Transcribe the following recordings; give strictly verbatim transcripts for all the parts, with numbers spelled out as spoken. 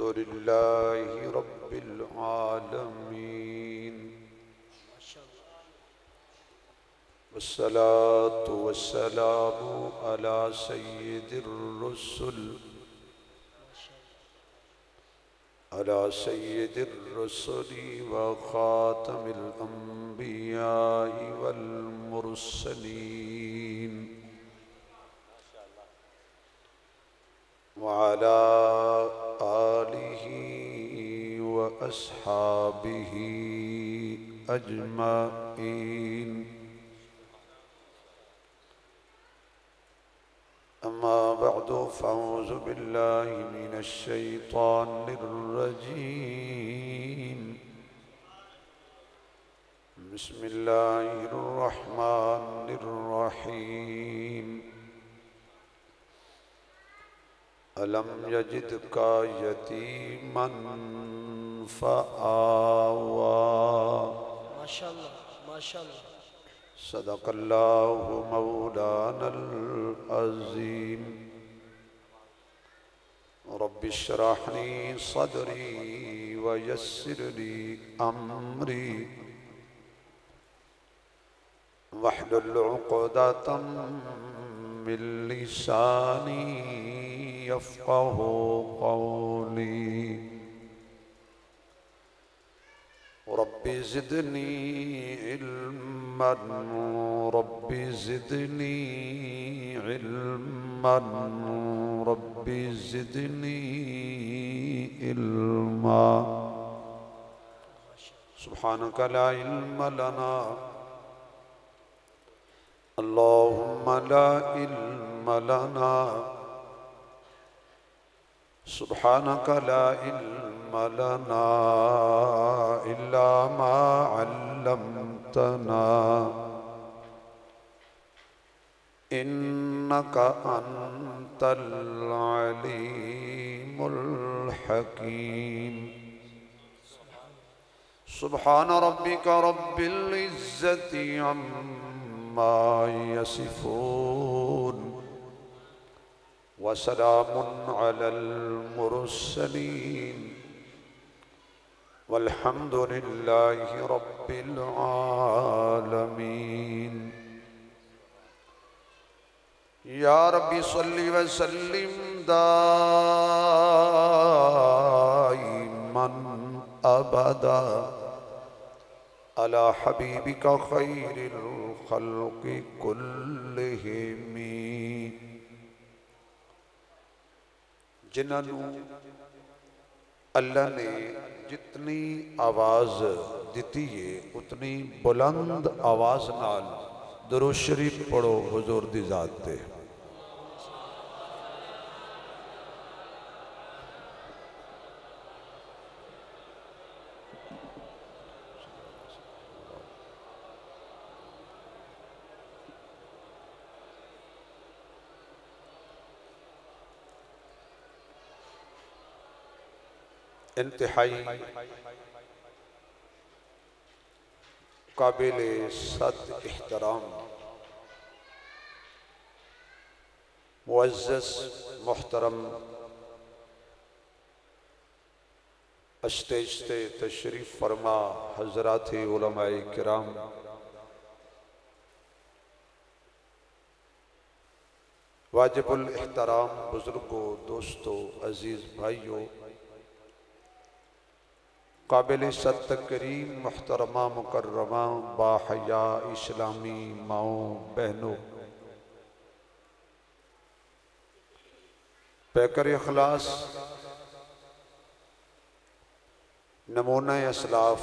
अलहम्दुलिल्लाहि रब्बिल आलमीन वस्सलातु वस्सलामु अला सय्यिदिर रुसुल अला सय्यिदिर रुसुलि व खातमिल अंबिया वल मुरसलीन वाला आलिही व अस्हाबिही अजमाइन अम्मा बअद फ़अऊज़ु बिल्लाहि मिनश शैतानिर रजीम बिस्मिल्लाहिर रहमानिर रहीम अलम यजिदका यतीमन फ़आवा माशाल्लाह माशाल्लाह सदक़ल्लाहु मौलानल अज़ीम रब्बि श्रह ली सदरी व यस्सिर ली अम्री वहलुल उक़दतम मिन लिसानी यफ़क़हु क़ौली रब्बि ज़िदनी इल्मन रब्बि ज़िदनी इल्मन रब्बि ज़िदनी इल्मा सुब्हानका ला इल्म लना अल्लाहुम्मा ला इल्म लना सुब्हानका ला इल्म लना इल्ला मा अल्लमतना इन्नका अंतल अलीमुल हकीम सुब्हान रब्बिका रब्बिल इज्जति अम्मा यसिफून वसलाम अलल मुरसलीन वल्हम्दुलिल्लाहि रब्बिल आलमीन या रब्बि सल्लि व सल्लिम दाइमन अबदा अला हबीबिका खैरिल खल्कि कुल्लिहिम जिन्होंने अल्लाह ने जितनी आवाज़ दी है उतनी बुलंद आवाज नाल दुरूद शरीफ पढ़ो हुजूर दी ज़ात ते। इंतहाई काबिले सद एहतराम मुअज़्ज़ज़ मोहतरम स्टेज पे तशरीफ फरमा हज़रात उलमाए किराम वाजिबुल एहतराम बुजुर्गों दोस्तों अजीज़ भाइयों काबिल सत्तकरीम मुहतरमा मुकर्रमा बाहया इस्लामी माओ बहनों पैकर इखलास नमूना असलाफ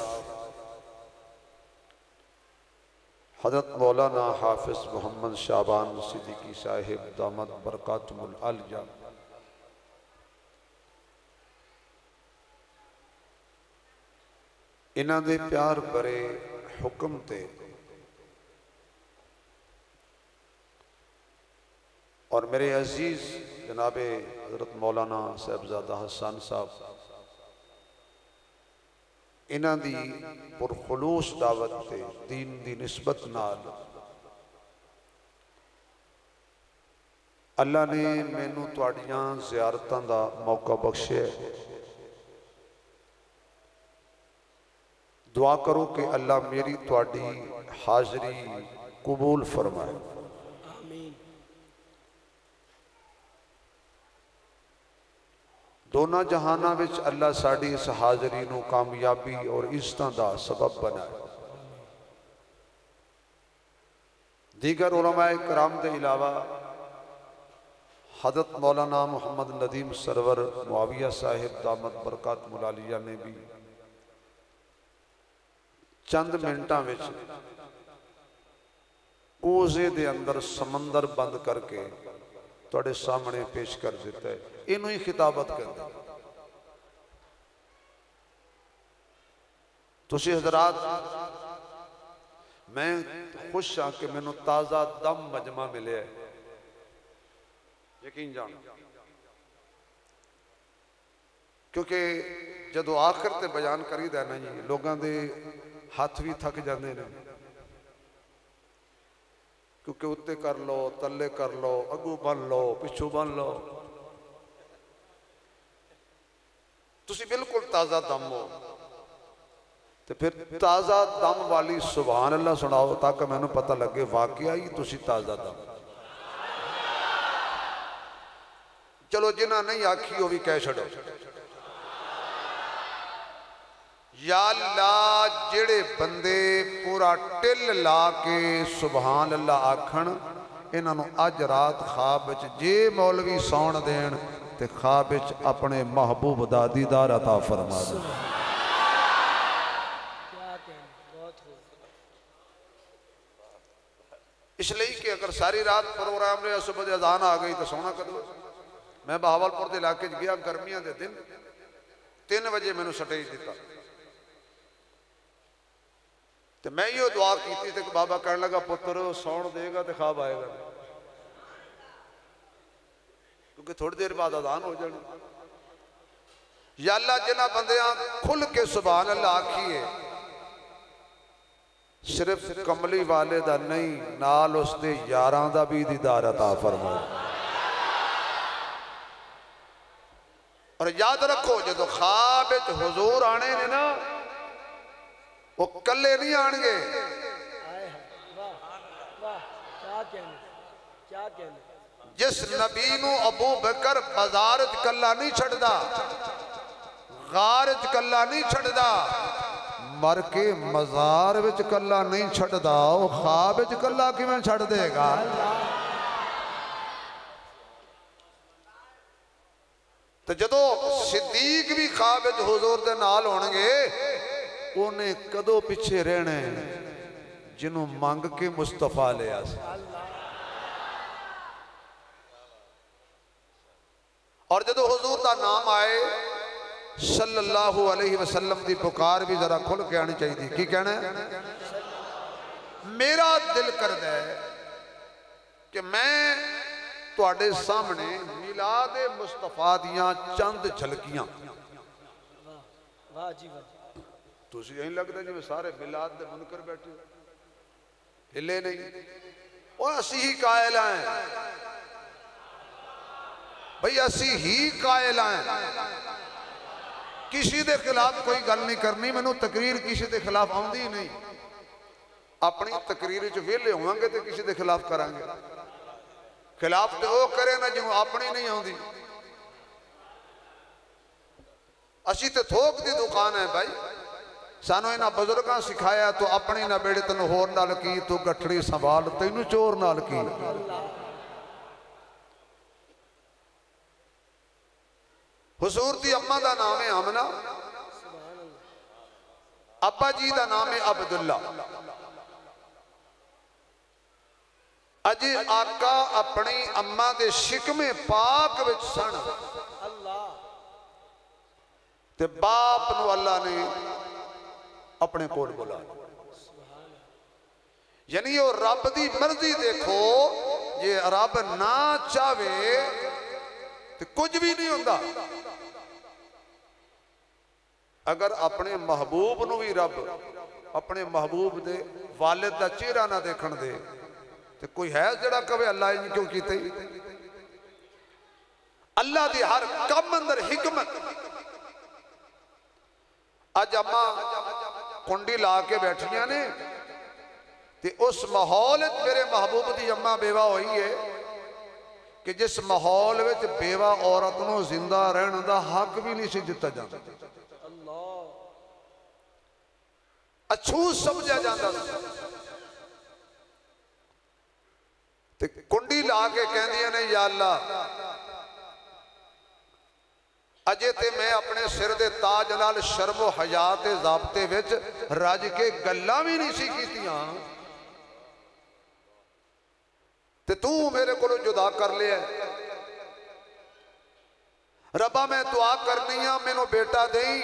हज़रत मौलाना हाफिज़ मोहम्मद शाबान सिद्दीकी साहिब दामद बरकातुहुल आलिया इन्हां दे प्यार भरे हुक्म ते और मेरे अजीज जनाबे हजरत मौलाना साहबजादा हसन साहब इन्हां दी पुरखलूस दावत ते दीन दी निस्बत नाल अल्लाह ने मैनू तुहाड़ियां ज़ियारतां दा मौका बख्शे दुआ करो कि अल्लाह मेरी तुहाडी हाजरी कबूल फरमाए। दोनों जहाना विच अल्लाह साड़ी इस हाजरी नू कामयाबी और इज्जतां दा सबब बनाए। दीगर उलमाए कराम के अलावा हजरत मौलाना मोहम्मद नदीम सरवर मुआविया साहिब दामद बरकत मुलालिया ने भी चंद मिनटों में ओजे दे अंदर समंदर बंद करके तुहाडे सामने पेश कर दिता है। इनू ही खिताबत करते तुसी हजरात, मैं खुश हाँ कि मैनू ताज़ा दम मजमा मिले। यकीन जानो क्योंकि जदों आखिर ते बयान करी देना जी लोगों के हाथ भी थक जाते हैं, क्योंकि उत्ते कर लो, तले कर लो, अगू बन लो, पिछू बन लो, तुसी बिल्कुल ताज़ा दम हो। तो फिर ताज़ा दम वाली सुभान अल्लाह सुनाओ ताकि मैनू पता लगे वाकया ही तुसी ताज़ा दम। चलो जिन्हें नहीं आखी वो भी कह छड़ो। या अल्लाह जिहड़े बंदे पूरा टिल ला के सुभान अल्लाह आखण, इन्हों अज रात ख्वाब जे मौलवी सौण देण ते ख्वाब अपने महबूब दा दीदार अता फरमा दे। इसलिए कि अगर सारी रात प्रोग्राम रहा, सुबह अजान आ गई तो सोना कदों। मैं बहावलपुर के इलाके गया, गर्मिया के दिन तीन बजे मैंने स्टेज दिता तो मैं यो दुआ की तो बाबा कहने लगा पुत्र सौन देगा तो ख्वाब आएगा, क्योंकि थोड़ी देर बाद अजान हो जाए। या अल्लाह जिन्हां बंदियां खुल के सुभान अल्लाह आखिए सिर्फ कमली वाले दा नहीं, नाल उसके यारां दा भी दीदार अता फरमाओ। और याद रखो जदों ख्वाब विच हुजूर आने ने ना, वो कल्ले नहीं आएंगे। जिस नबी नू अबू बकर बाजार च कला नहीं छड़दा, गार च कला नहीं छड़दा, मर के मजार विच कला नहीं छड़दा, वो ख्वाब विच कला किवें छड़ देगा। तो जदों सिद्दीक भी ख्वाब विच हुजूर दे नाल होणगे, उन्हें कदों पिछे रहने जिन्हों मंग के मुस्तफा लिया सी। और जदों हुजूर का नाम आए सल्लल्लाहु अलैहि वसल्लम की पुकार भी जरा खुल के आनी चाहिए। की कहना है, मेरा दिल करदा है कि मैं तुहाडे सामने मिलाद मुस्तफा दियां चंद झलकियां, तुसी यही लगता जिवें सारे मिलाद दे मुनकर बैठे हिले नहीं, और असी ही कायल हैं भाई, असी ही कायल हैं। किसी के खिलाफ कोई गल नहीं करनी, मैनू तकरीर किसी के खिलाफ आती ही नहीं। अपनी तकरीर च वेले होवांगे तो किसी के खिलाफ करांगे, खिलाफ तो वह करे ना जिन्हों अपनी नहीं आती। असी तो थोक की दुकान है भाई, सानू इन्हां बजुर्गों सिखाया तो अपनी ना बेड़े तेन होर नाल की, तू गठड़ी संभाल तेनू चोर नाल की। हुजूर दी अम्मा दा नाम है आमना, अब्बा जी दा नाम है अब्दुल्ला। अजे आका अपनी अम्मा दे शिकमे पाक विच सन, ते बाप नू अल्लाह ने अपने कोल बुलाया। यानी वो रब दी मर्जी, देखो जे रब ना चाहे ते कुछ भी नहीं होंदा। अगर अपने महबूब नू भी रब अपने महबूब दे वालिद दा चेहरा ना देखण दे ते कोई है जिहड़ा कहे अल्लाह इन क्यों कीते। अल्लाह दी हर कम अंदर हिकमत। अज अम्मा कुंडी ला के बैठनिया ने। ते उस माहौल मेरे महबूब की अम्मा बेवा हुई है कि जिस माहौल में बेवा औरत को जिंदा रहने का हक भी नहीं दिता जाता, अछूत समझा जाता। ते कुंडी ला के कहंदियां ने या अल्लाह अजे ते मैं अपने सिर दे ताज नाल शर्मो हया ते ज़ाबते विच रज के गल्लां भी नहीं सी कीतियां, ते तू मेरे कोलों जुदा कर लिया। रब्बा मैं दुआ करनी आ मैनू बेटा देई।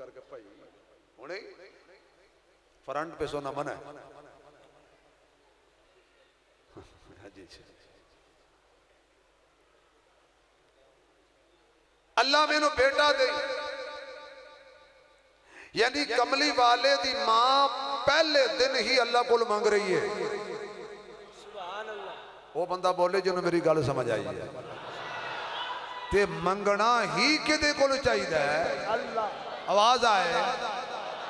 करके भाई हुणे फ्रंट पे सोना मना है जी। अल्लाह मेनू बेटा दे। यानी कमली वाले दी मां पहले दिन ही अल्लाह को मांग रही है। वो बंदा बोले जिन्होंने मेरी गल समझ आई है। ते मंगना ही किदे कोल चाहिदा है? अल्लाह। आवाज आए,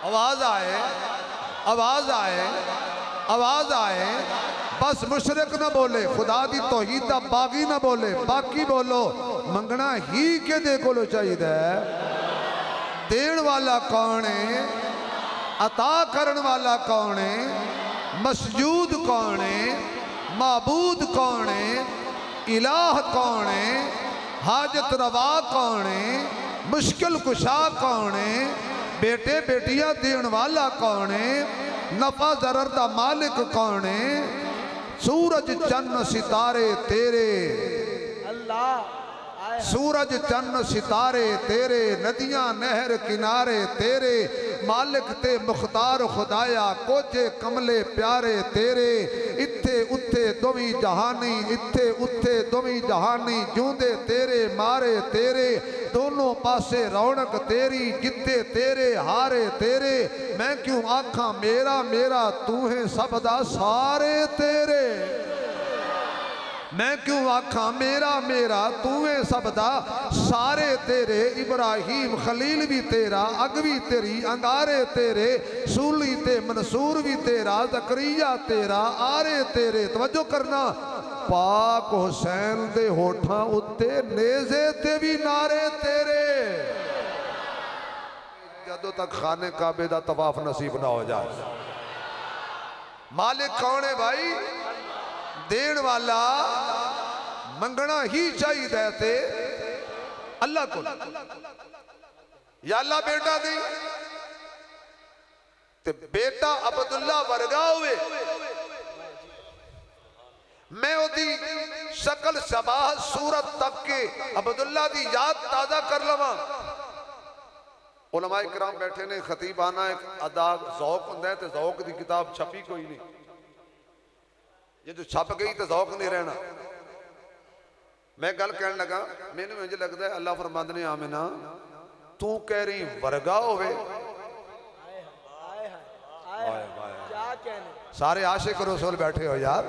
आवाज आए, आवाज आए, आवाज आए। बस मुशरक ना बोले, खुदा दी तौहीद दा बागी ना बोले, बाकी बोलो मंगना ही किहदे कोलों चाहिदा है? देण वाला कौन है? अता करन वाला कौन है? मसजूद कौन है? माबूद कौन है? इलाह कौन है? हाजत रवा कौन है? मुश्किल कुशा कौन है? बेटे बेटियां देने वाला कौन है? नफा जरर का मालिक कौन है? सूरज चन्न सितारे तेरे अल्लाह, सूरज चन्न सितारे तेरे, नदियां नहर किनारे तेरे, मालिक ते मुख्तार खुदाया कोजे कमले प्यारे तेरे। इत्थे उत्थे दोवीं जहानी, इत्थे उत्थे दोवीं जहानी, जूंदे तेरे मारे तेरे, दोनों पासे रौनक तेरी, जिते तेरे हारे तेरे। मैं क्यों आखा मेरा मेरा तू है सबदा सारे तेरे। मैं क्यों आखा मेरा मेरा तू है सबदा सारे तेरे। इब्राहिम खलील भी तेरा, अगवी तेरी, अंगारे तेरे, सूली ते मंसूर भी तेरा, जकरिया तेरा, आरे तेरे। तवज्जो करना, पाक हुसैन दे होठां उत्ते नेज़े ते भी नारे तेरे। जदों तक खाने काबे दा तवाफ नसीब ना हो जाए। मालिक कौन है भाई? देण वाला। मंगना ही चाहिए ते अल्लाह को। या अल्लाह बेटा दे। ते बेटा अब्दुल्ला वर्गा हुए। मैं उदी शकल सबाह सूरत तक के अब्दुल्ला दी याद ताज़ा कर लवां। उलमाए किराम बैठे ने, खतीब आना एक अदा जौक हुंदा है, ते जौक दी किताब छपी कोई नहीं। ये जो छप गई तो जौक नहीं रहना। मैं गल कहन लगा, मैनूं इंज लगदा है अल्लाह फरमांदे ने आमिना तू कह रही वर्गा होवे। सारे आशिक रसूल बैठे हो यार।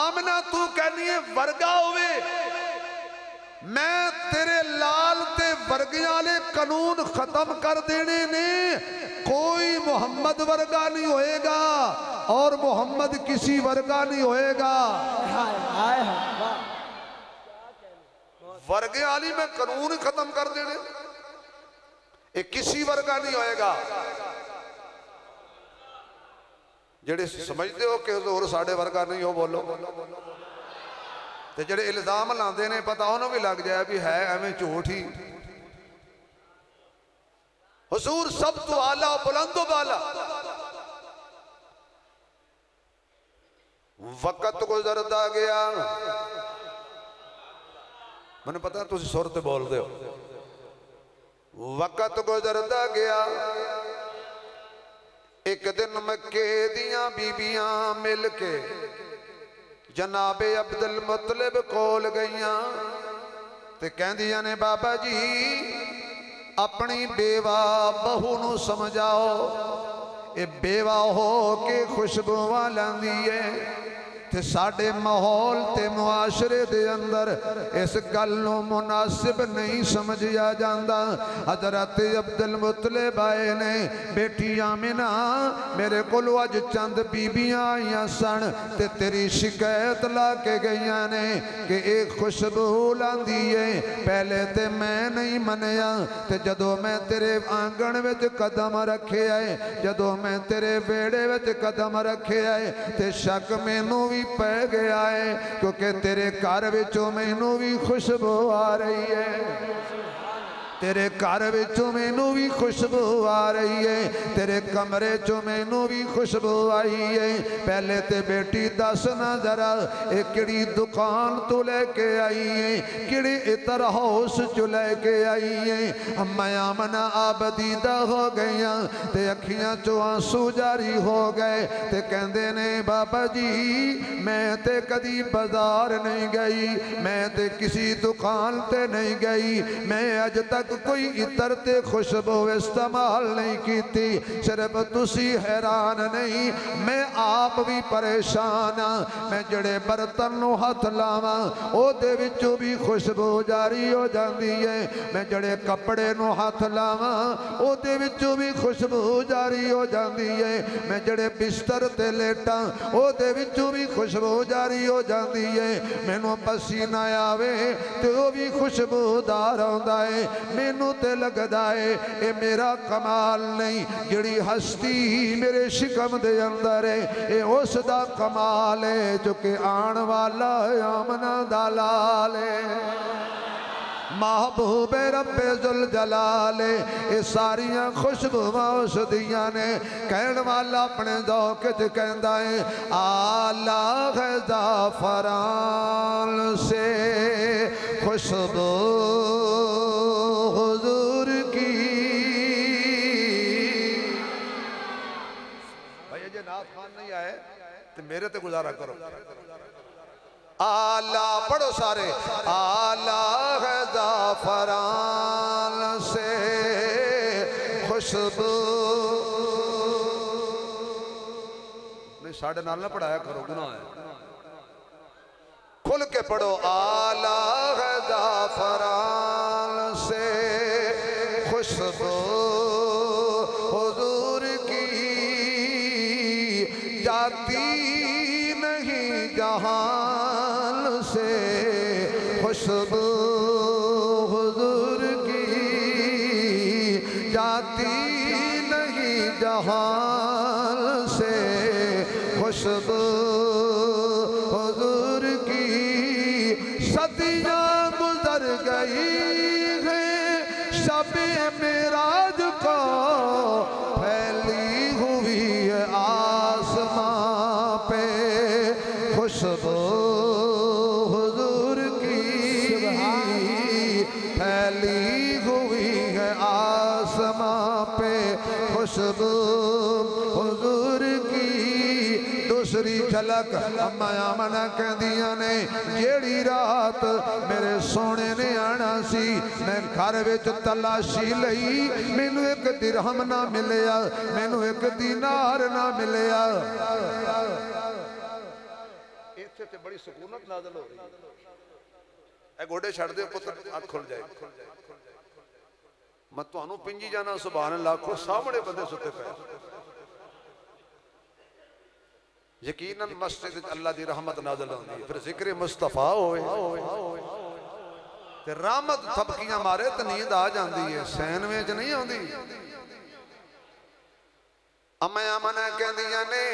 आमना तू कहनी है वर्गा होवे, मैं तेरे लाल ते वर्गियां वाले कानून खत्म कर देने ने। कोई मुहम्मद वर्गा नहीं होएगा और मुहम्मद किसी वर्गा नहीं होएगा। वर्गियां वाली मैं कानून खत्म कर देने, ये किसी वर्गा नहीं होएगा। जेड़े समझते हो कि हजूर साढ़े वर्गा नहीं हो, बोलो। तो जेड़े इल्जाम लाते हैं पता उन्होंने भी लग जाए भी है एवं झूठ ही। हजूर सब तो आला बुलंदो बाला। वक्त गुजरता गया। मैंने पता तुम सुर ते बोलते हो। वक्त गुजरता गया। एक दिन मक्के दियां बीबियां मिल के जनाबे अब्दुल मुत्तलिब कोल गईयां ते कहंदियां ने बाबा जी अपनी बेवा बहू नू समझाओ, ये बेवा हो के खुशबू लांदी है। ते साडे माहौल ते मुआशरे दे अंदर इस गल नूं मुनासिब नहीं समझिया जांदा। हज़रत अब्दुल मुत्तलिब आए ने, बेटी आमिना मेरे कोल अज चंद बीबियां आईयां सन ते तेरी शिकायत ला के गईयां ने कि एक खुशबू लांदी है, पहले ते मैं नहीं मनिया ते जदों मैं तेरे आंगण विच कदम रखे आए, जदों मैं तेरे वेड़े विच कदम रखे आए ते शक मैनू भी पै गया है क्योंकि तेरे घर विचों मैनू भी खुशबू आ रही है, तेरे घर विचों मैनू भी खुशबू आ रही है, तेरे कमरे चो मैनू भी खुशबू आई है। पहले तो बेटी दस ना जरा एक किड़ी दुकान तू लेके आई है, किड़ी इतर हाउस चो लेके आई है। अम्मा आमना आबदीदा हो गई ते अखियां चो आंसू जारी हो गए ते कहंदे ने बाबा जी मैं तो कदी बाजार नहीं गई, मैं तो किसी दुकान ते नहीं गई, मैं अज तक कोई इतर ते खुशबू इस्तेमाल नहीं की, सिर्फ तुसी हैरान नहीं मैं आप भी परेशान हाँ, मैं जड़े बर्तन हथ लावां ओदे विचों भी खुशबू जारी हो जाती है, मैं जड़े कपड़े हथ लावां ओदे विचों भी खुशबू जारी हो जाती है, मैं जड़े बिस्तर ते लेटां ओदे विचों भी खुशबू जारी हो जाती है, मैनू पसीना आवे तो वह भी खुशबूदार आउंदा है, मैनू ते लगदा है ये मेरा कमाल नहीं, जिहड़ी हस्ती मेरे शिकम दे अंदर है ये उस दा कमाल है जो कि आण वाला आमना दा लाल है, महबूबे रब्बे जुल जलाले ये सारिया खुशबुआं उस दिया ने। कहण वाला अपने दौक च कहंदा है आला ज़ाफ़रान से खुशबू हुजूर की। भाई जे नात खान नहीं आए तो मेरे ते गुजारा करो, आला पढ़ो सारे, आला है ज़ाफ़रान से खुशबू। नहीं साढ़े नाल ना पढ़ाया करो, गुनाह है, खुल के पढ़ो, आला है ज़ाफ़रान से खुशबू हुजूर की, जाती नहीं जहां खुशबू हुजूर की, जाती नहीं जहान से खुशबू हुजूर की, सदियां गुजर गई है शबे मेराज को फैली हुई है आसमां पे खुशबू खुशबू हुजूर की। दूसरी झलक अम्मा आमना कहदियां ने जेड़ी रात मेरे सोने ने आना सी मैं घर विच तलाशी लई, मैनू एक दिरहम ना मिलिया, मैनू एक दिनार ना मिलिया। इत्थे ते बड़ी सुकूनत नाज़िल हो रही है, गोडे छड़ दे पुत्र अख खुल जाएगी, मैं तुहानू पिंजी जाना सुभान लाखों सामने बंदे सुते पे। यकीनन मस्जिद अल्लाह दी रहमत नाज़िल होंदी है, फिर जिक्र मुस्तफा होए ते रहमत थपकियां मारे तो नींद आ जाती है, सैनवे च नहीं आती। अम्मा आमना कहदियां ने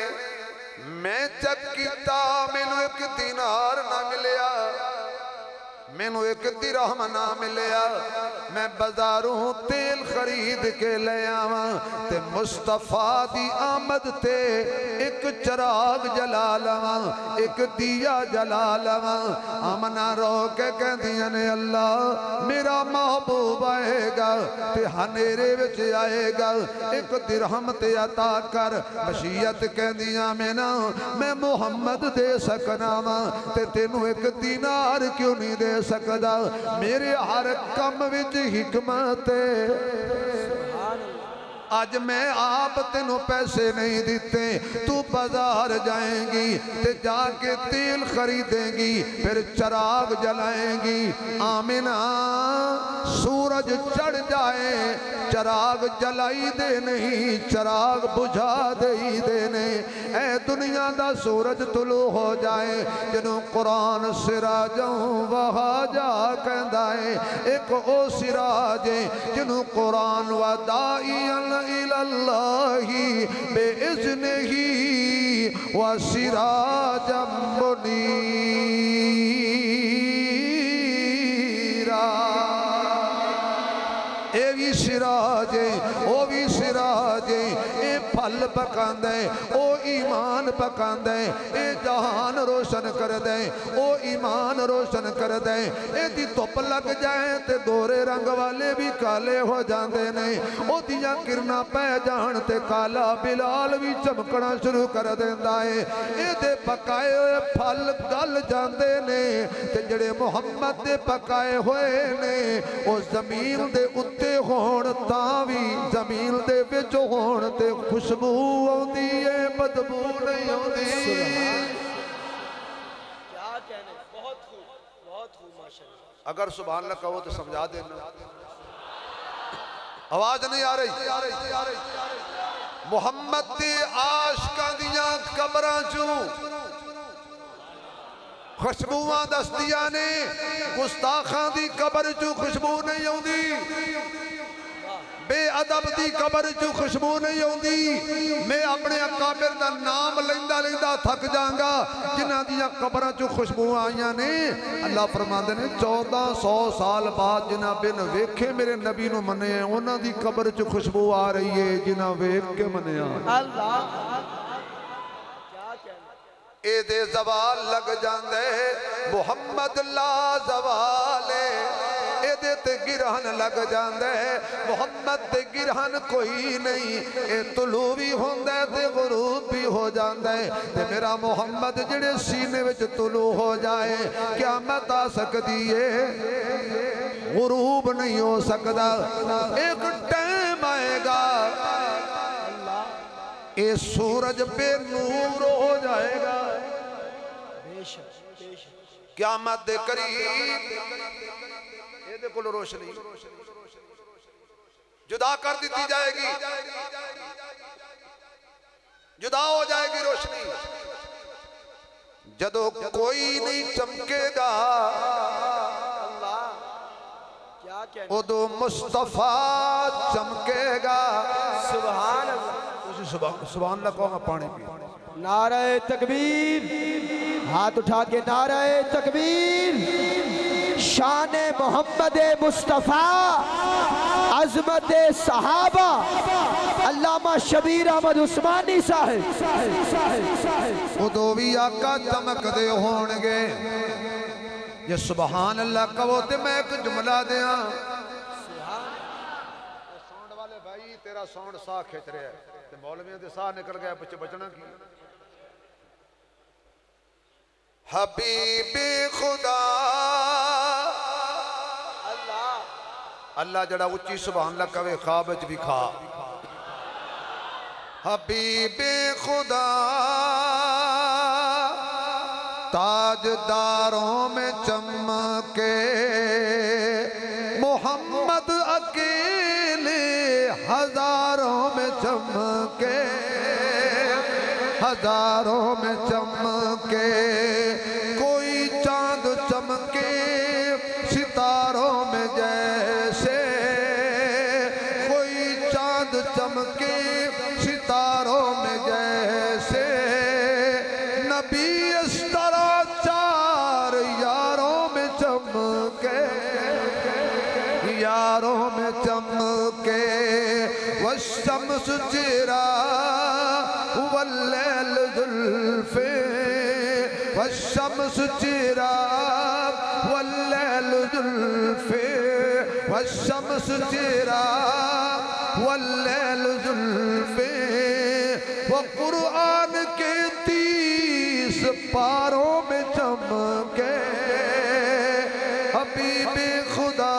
मैं जब कीता मैनू एक दिनार ना मिलिया, मैनू एक दिरहम ना मिलिया, मैं बाजारों तेल खरीद के ले आवा ते मुस्तफा दी आमद ते एक चिराग जला लवा, एक दिया जला लवा। आमना रो के कहदियां ने अल्लाह मेरा महबूब आएगा ते हनेरे विच आएगा, एक दिरहम ते अता कर। मशीयत कहदियां मैं ना मैं मुहम्मद दे सकना वा ते तेनू एक दिनार क्यों नहीं दे सकदा, मेरे हर कम विच हिकमत है। अज मैं आप तेनों पैसे नहीं दिते, तू बाजार जाएगी ते जाके तेल खरीदेगी फिर चराग जलाएगी। आमिना सूरज चढ़ जाए चराग जलाई दे नहीं, चराग बुझा दे देने। ए दुनिया दा सूरज तुलू हो जाए जिनू कुरान सिराजों वहा जा कहदा है, एक ओ सिराज जिनू कुरान वदाइयन इलल्लाही बेइज़्निही व सिराजम मुनीरा। ए भी सिराज ओ भी सिराज, ए फल पकांदा है ओ ईमान पकांदा है, ए जहान रोशन कर दे ओ ईमान रोशन कर दे। ए धुप लग जाए तो दोरे रंग वाले भी काले हो जाते हैं, ओदियां किरना पै जान ते काला बिलाल भी चमकना शुरू कर देता है। ये पकाए हुए फल गल जाते ने ते जड़े मुहम्मद दे पकाए हुए ने वो जमीन के उत्ते होण तां वी जमीन दे विच होण ते खुशबू आउंदी है, बदबू नहीं आउंदी। क्या कहने, बहुत खूब बहुत खूब माशाल्लाह। अगर सुभान अल्लाह कहो तो समझा देना, आवाज नहीं आ रही। मुहम्मद दे आशिकां दियां कबरां चों खुशबूआं दसदियां ने, गुस्ताखां दी कबर चू खुशबू नहीं आउंदी, बेअदब दी कबर चू खुशबू नहीं आउंदी। मैं अपने अकाबिर दा नाम लैंदा लैंदा थक जांगा जिन्हां दियां कबरां चू खुशबू आईयां ने। अल्लाह फरमांदे ने चौदह सौ साल बाद जिन्हां बिन वेखे मेरे नबी नूं मने उन्हां दी कबर चू खुशबू आ रही है जिन्हां वेख के मनिया। अल्लाह एदे जवाल लग जांदे मुहम्मद ला जवाले, एदे ते गिरहन लग जांदे मुहम्मद ते गिरहन कोई नहीं। ए तुलू भी होंदा ते गुरूब भी हो जांदा ते मेरा मुहम्मद जिहड़े सीने विच तुलू हो जाए क़यामत आ सकदी है, गुरूब नहीं हो सकदा। एक टाइम आएगा ये सूरज बेनूर हो जाएगा। क़यामत दे करीब एदे कोल रोशनी जुदा कर दी जाएगी, जुदा हो जाएगी रोशनी। जदों कोई नहीं चमकेगा उदों मुस्तफा चमकेगा। सुभान अल्लाह, सुभान अल्लाह कहो। मैं पानी पी। नारे तकबीर, हाथ उठा के नारे तकबीर। शान मोहम्मद मुस्तफ़ा, अजमत सहाबा, अल्लामा शबीर अहमद उस्मानी साहब उदो भी आका चमकदे होणगे। जे सुभान अल्लाह कहो तो मैं एक जुमला दियां। साउंड वाले भाई तेरा साउंड साह खिंच रहा है, मौलवियों के साथ निकल गया, बच्चे बचना की। हबीबी खुदा अल्लाह अल्लाह जड़ा उच्ची सुभान अल्लाह कवे ख्वाब च भी खा। हबीबी खुदा ताजदारों में चमके मोहम्मद अकेले हजारों में चमके, हजारों में चमके। कोई चांद चमके सितारों में जैसे, कोई चांद चमके सितारों में जैसे। नबी इस तरह चार यारों में चमके, यारों में चमके। वश्शम्स चिरा वल्लैल जुल्फे, वश्शम्स चिरा वल्लैल जुल्फे, वश्शम्स चिरा वल्लैल जुल्फे। व कुरान के तीस पारों में चमके। हबीबे खुदा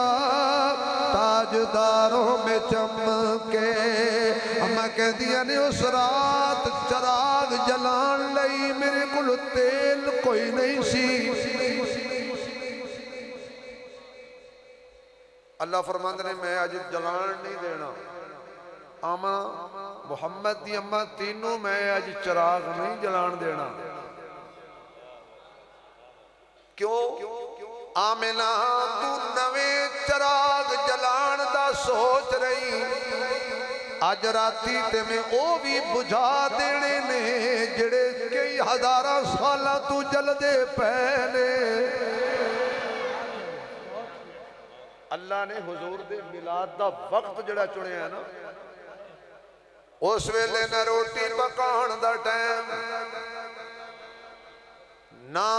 ताजदारों में चमके। अम्मा कहदियां ने उस रात चराग जलान लई मेरे को तेल कोई नहीं सी। अल्लाह फरमांदे ने मैं अज जलान नहीं देना। आमा मुहम्मद दी अम्मा तीनों मैं अज चराग नहीं जलान देना। क्यों? आमिना तू नवे चराग जलान दा सोच रही, अज राती ते मैं ओ भी बुझा देने ने जिहड़े कई हजारां सालां तू जलदे पए। अल्लाह ने हुजूर दे मिलाद दा वक्त जिहड़ा चुनिया है ना, उस वेले ना रोटी पकाण दा टाइम, ना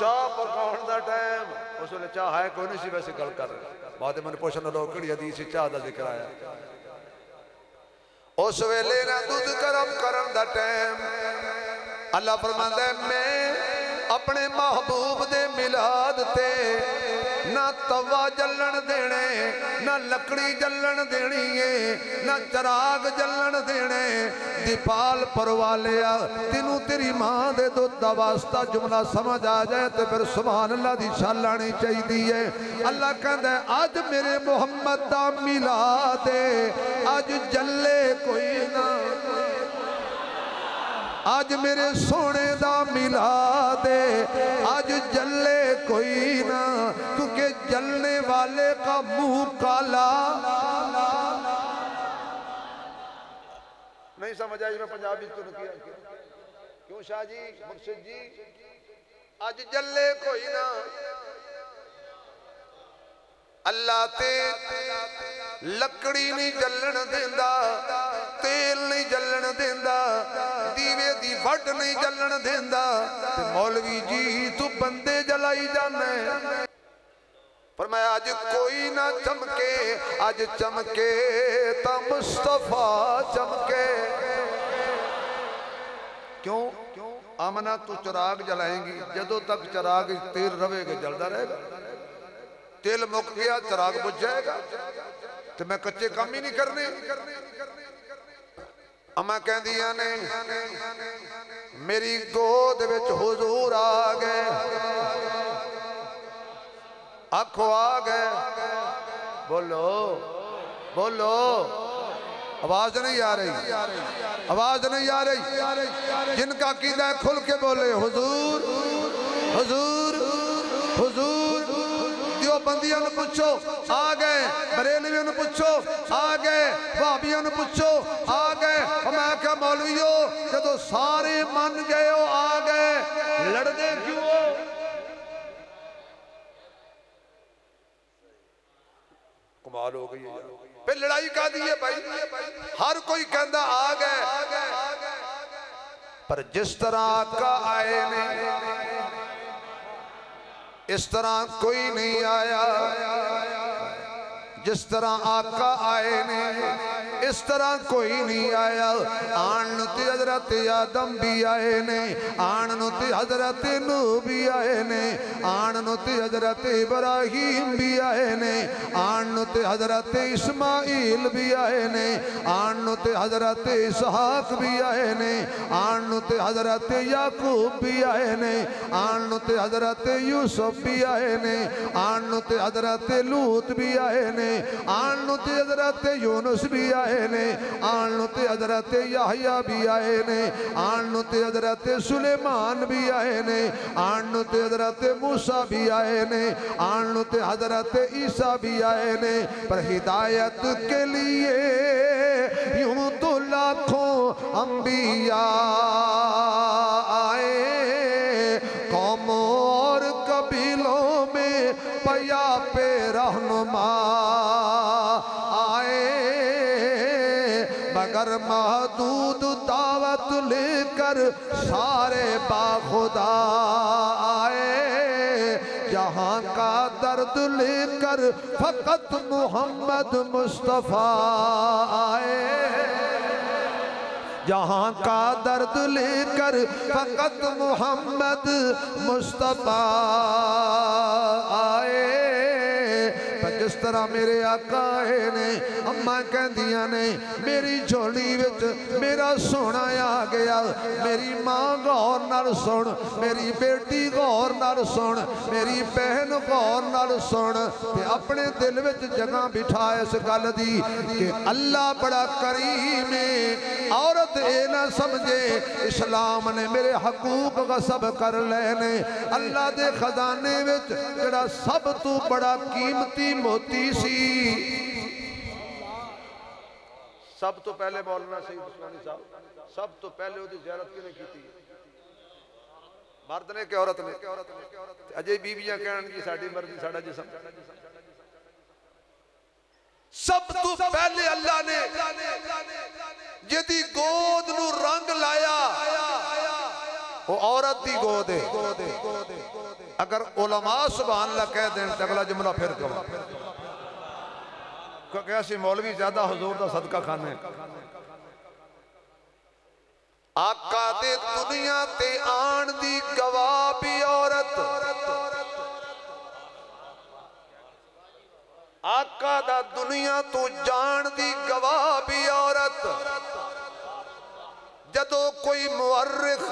चाह पकाउण दा टाइम। उस वेले चाह है कोई नहीं सी। वैसे गल कर बाद मन पुछण लग किहड़ी हदीस चाह दा जिक्र आया। उस वेले ना दूध गर्म करन दा टाइम। अल्लाह फरमांदा है मैं अपने महबूब दे मिलाद ते ना तवा जलन देने, ना लकड़ी जलन देनी है, ना चराग जलन देने। दीपाल परवालिया तेनू तेरी मां दे दुध दा वास्ता जुमला समझ आ जाए तो फिर सुभान अल्लाह दी छाल आनी चाहिदी है। अल्लाह कहंदा अज मेरे मुहम्मद दा मिलाद अज जले कोई ना, अज मेरे सोने दा मिलाद अज जले कोई ना, क्योंकि जलने वाले का मुंह काला। नहीं समझ आई मैं पंजाबी तो नहीं किया। क्यों शाह जी मुर्शिद जी अज जले कोई ना। अल्लाह ते लकड़ी नहीं जलन देंदा, तेल नहीं जलन देंदा, दीवे दी वट नहीं जलन देंदा। मौलवी जी तू बंदे जलाई जाने। पर मैं अज कोई ना चमके, अज चमके ता मुस्तफा चमके। क्यों? आमना तू चिराग जलाएंगी, जदों तक चिराग तेल रहेगा जलदा रहेगा। तेल मुक गया चिराग बुझ जाएगा तो मैं कच्चे काम ही नहीं करने। अम्मा कहदियां ने मेरी गोद विच हुजूर आ गए। आखो आ गए, बोलो बोलो। आवाज नहीं आ रही, आवाज नहीं आ रही। जिनका कीदा है खुल के बोले हुजूर हुजूर हुजूर। बंदियों ने पूछो आ गए, बरेलवियों ने पूछो आ गए, भाभियों ने पूछो आ गए। मैं क्या मौलवियो जदों सारे मन गए हो आ गए, लड़दे क्यों हो? कमाल हो गई फिर लड़ाई कादी है भाई। हर कोई कहता आ गए, पर जिस तरह आका आए ने इस तरह कोई नहीं आया। जिस तरह आका आए ने इस तरह कोई नहीं आया। आन ते हजरत आदम भी आए ने, आन ते हजरत नूह भी आए ने, आन ते हजरत इब्राहिम भी आए ने, आन ते हजरत इस्माइल भी आए ने, आन ते हजरत इसहाक भी आए ने, आन ते हजरत याकूब भी आए ने, आन ते हजरत यूसुफ भी आए ने, आन ते हजरत लूत भी आए ने, आन ते हजरत यूनुस भी आए ने, आन ते हजरत याहिया भी आए ने, आन ते हजरत सुलेमान भी आए ने, आन ते हजरत मूसा भी आए ने, आन ते हजरत ईसा भी आए ने। पर हिदायत के लिए यूं तो लाखों अंबिया आए, कौमों और कबीलों में पया पे रहनुमा महदूद दावत लेकर सारे बाखुदा आए। जहाँ का दर्द लेकर फकत मोहम्मद मुस्तफ़ा आए। जहाँ का दर्द लेकर फकत मोहम्मद मुस्तफ़ा आए। जिस तरह मेरे आका ने अम्मा कहदियां ने मेरी झोली विच मेरा सोना आ गया। मेरी मां गौर नाल सुन, मेरी बेटी गौर नाल सुन, मेरी बहन गौर नाल सुन ते अपने दिल विच जगह बिठा इस गल दी कि अल्लाह बड़ा करीम है। औरत ये ना समझे इस्लाम ने मेरे हकूक गसब कर लेने, अल्लाह दे खजाने विच जड़ा सब तू बड़ा कीमती मोती सी। सब तो पहले मौलाना सईद उस्मानी साहब सब तो पहले उसकी ज़ियारत किने कीती? मर्द ने के औरत ने? अजे बीबियां कहन जी साडी मर्जी साडा जिस्म। सब तो पहले अल्लाह ने जिहदी गोद नू रंग लाया वो औरत दी गोद है। अगर उलमा सुभान अल्लाह कह देन तो अगला जुमला फिर कहो कैसे मौलवी ज्यादा हुजूर दा सदका खाने। आका दे दुनिया ते आन दी गवाह भी औरत, आका दा दुनिया तू जान दी गवाह भी औरत। जदों कोई मुअर्रिख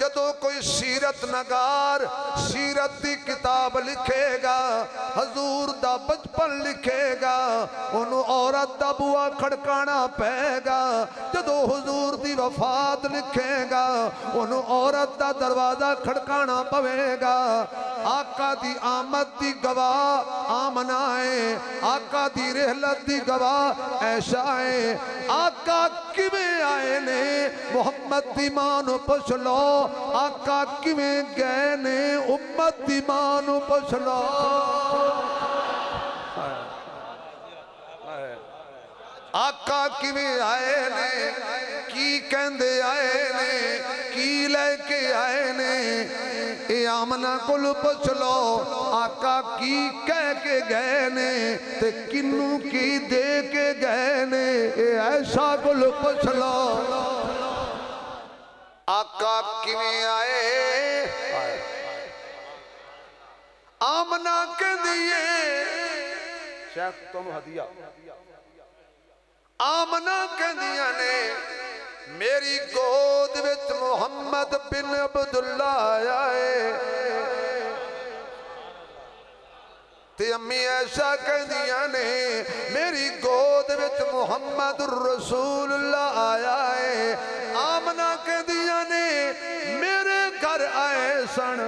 जदों कोई सीरत नगार सीरत दी किताब लिखेगा हजूर दा बचपन लिखेगा उन्हों औरत दा बुआ खड़काना पेगा। जदों हजूर दी वफात लिखेगा उन्हों औरत दा दरवाजा खड़काना पवेगा। आका दी आमद दी गवाह आमना है, आका दी रहलत दी गवाह ऐशा है। आका किवें आए ने मुहम्मद दी मां नूं पुछ लो, आका किवें गए ने उम्मत दी मां नूं पुछ लो। आका किवें आए ने की कहंदे आए ने की लेके आए ने ए आमना कोल पुछ लो। आका की कह के गए ने ते किन्नू की दे के गए ने ए ऐशा कोल पुछ लो। आका किवें आए आमना कहंदी शेख तुम हदिया, आमना कहंदियां ने मेरी गोद विच मुहम्मद बिन अब्दुल्ला आया है। ते अम्मी ऐशा कहदियां ने मेरी गोद विच मुहम्मद रसूलुल्लाह आया है। आमना कहदियां ने मेरे घर आए सन।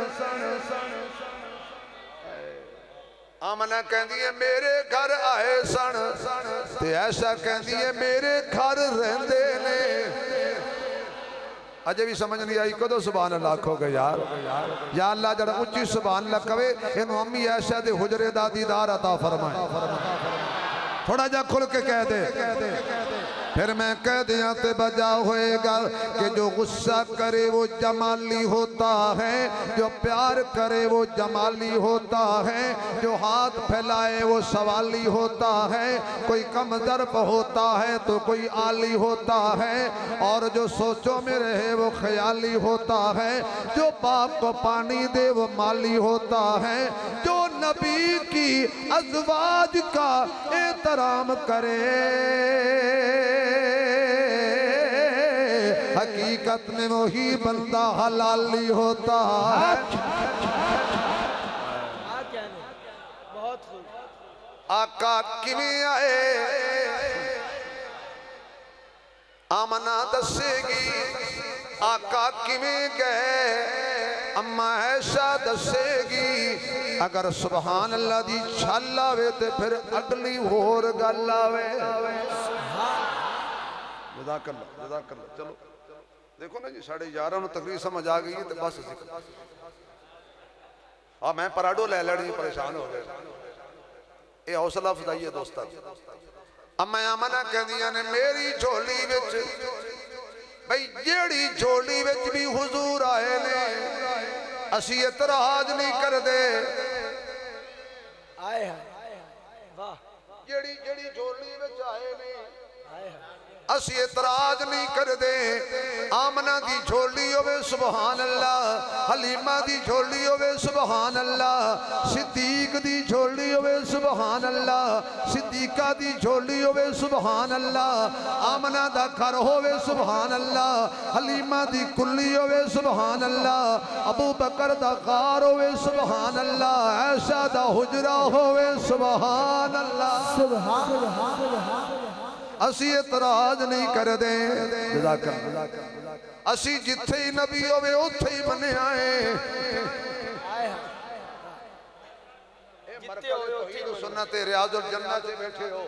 आमना कहती है मेरे घर आए सन ते ऐशा कहती है मेरे घर रहंदे ने। अजे भी समझ नहीं आई कदों सुबहान अल्लाह आखोगे यार या अल्लाह जरा उच्ची सुबहान अल्लाह कवे इन्हूं अम्मी ऐशा दे हुजरे दा दीदार अता फरमाए। थोड़ा जा खुल के कह दे फिर मैं कह दिया तो बजा होएगा कि जो गुस्सा करे वो जमाली होता है, जो प्यार करे वो जमाली होता है, जो हाथ फैलाए वो सवाली होता है। कोई कमज़र्ब होता है तो कोई आली होता है, और जो सोचों में रहे वो ख्याली होता है, जो बाप को पानी दे वो माली होता है, जो नबी की अज़वाज का एहतराम करे हकीकत में वही बनता हलाली होता है। आका किवें आए आमना दसेगी, आका किवें गए अम्मा ऐशा दसेगी। अगर सुबहान अल्लाह दी छल आवे तो फिर अगली होर गल आवे। जज़ाक अल्लाह जज़ाक अल्लाह। चलो देखो ना जी साढ़े ग्यारह में तकरीर समझ आ गई है तो बस हाँ मैं पराडो लै लैनी परेशान हो गया। ये हौसला अफजाई है दोस्तां। अम्मा आमना कहदियां ने मेरी झोली विच भाई जेड़ी झोली विच भी हुजूर आए ने असी इतराज नहीं करदे। आए हाय वाह जेड़ी जेड़ी झोली विच आए ने असी इतराज नहीं करते। आमना की झोली होवे सुबहान अल्लाह, हलीमा की झोली होवे सुबहान सुबहान अल्लाह। सिद्दीक दी झोली होवे सुबहान अल्लाह। सिद्दीका दी झोली होवे सुबहान अल्लाह। आमना दा घर होवे सुबहान अल्लाह। हलीमा दी कुल्ली होवे सुबहान अल्लाह। अबू बकर दा घर होवे सुबहान अल्लाह। ऐशा दा हुजरा होवे सुबहान अल्लाह। सुबहान अल्लाह। असी इतराज नहीं कर दे, असी जिथे ही नबी होवे उथे ही मन्या है। सुन्नत रियाजुल जन्नत च बैठे हो,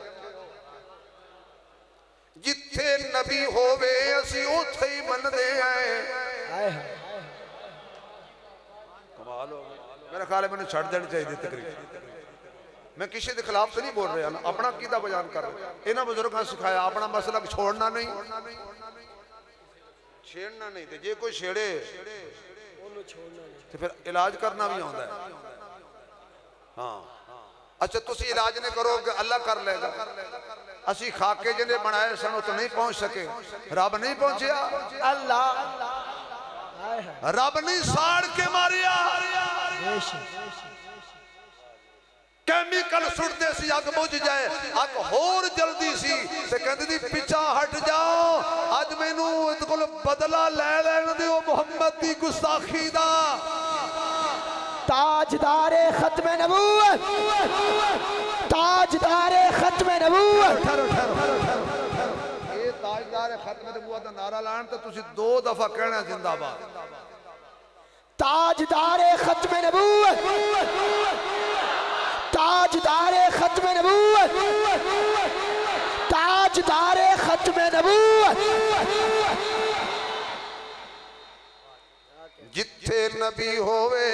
जिथे नबी होवे असी उथे ही मनदे हैं। कमाल हो गया। मेरा ख्याल है मैंने छड़ देनी चाहिए तकरीबन। मैं किसी के खिलाफ तो नहीं बोल रहा, अपना कीदा बयान कर रहा। इन्होंने बुजुर्गों सिखाया अपना मसला छोड़ना नहीं, छेड़ना नहीं। तो जे कोई छेड़े तो फिर इलाज करना भी आता है। हाँ अच्छा, तुम इलाज नहीं करो अल्लाह कर लेगा। असी खाके जिन्हें बनाए सन तो नहीं पहुंच सके, रब नहीं पहुंचे। अल्लाह रब नहीं साड़ के मारिया। केमिकल सुटते सी अग बुझ जाए, अग होर जल्दी सी ते कहंदी पिछा हट जाओ। अज मैनू इस कोल बदला ले लैन दिओ मुहम्मद दी गुस्ताखी दा। ताजदारे खत्मे नबूवत, ताजदारे खत्मे नबूवत, ये ताजदारे खत्मे नबूवत दा नारा लाण ते तुसीं दो दफा कहना जिंदाबाद। ताजदारे खत्मे नबूवत, ताजदारे खत्मे नबूवत, ताजदारे खत्मे नबूवत। जिथे नबी होवे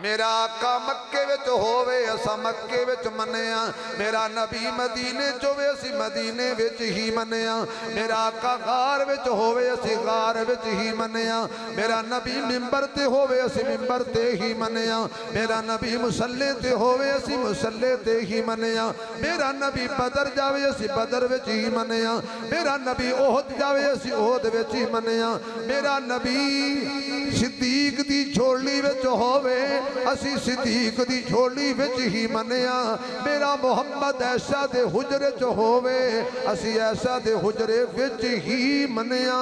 मेरा आका मक्के विच होवे असा मक्के विच मन्नेया। मेरा नबी मदीने च होवे असी मदीने विच ही मन्नेया। मेरा आका गार विच होवे असी गार विच ही मन्नेया। मेरा नबी मिंबर ते होवे असी मिंबर ते ही मन्नेया। मेरा नबी मुसल्ले ते होवे असी मुसल्ले ते ही मन्नेया। मेरा नबी बदर जावे असी बदर विच ही मन्नेया। मेरा नबी ओहद जावे असी ओहद विच ही मन्नेया। मेरा नबी सिद्दीक दी झोली विच होवे असी सिद्दीक दी झोली विच ही मन्नेया। मेरा मुहम्मद ऐसा दे हुजरे च होवे असी ऐसा दे हुजरे विच ही मन्नेया।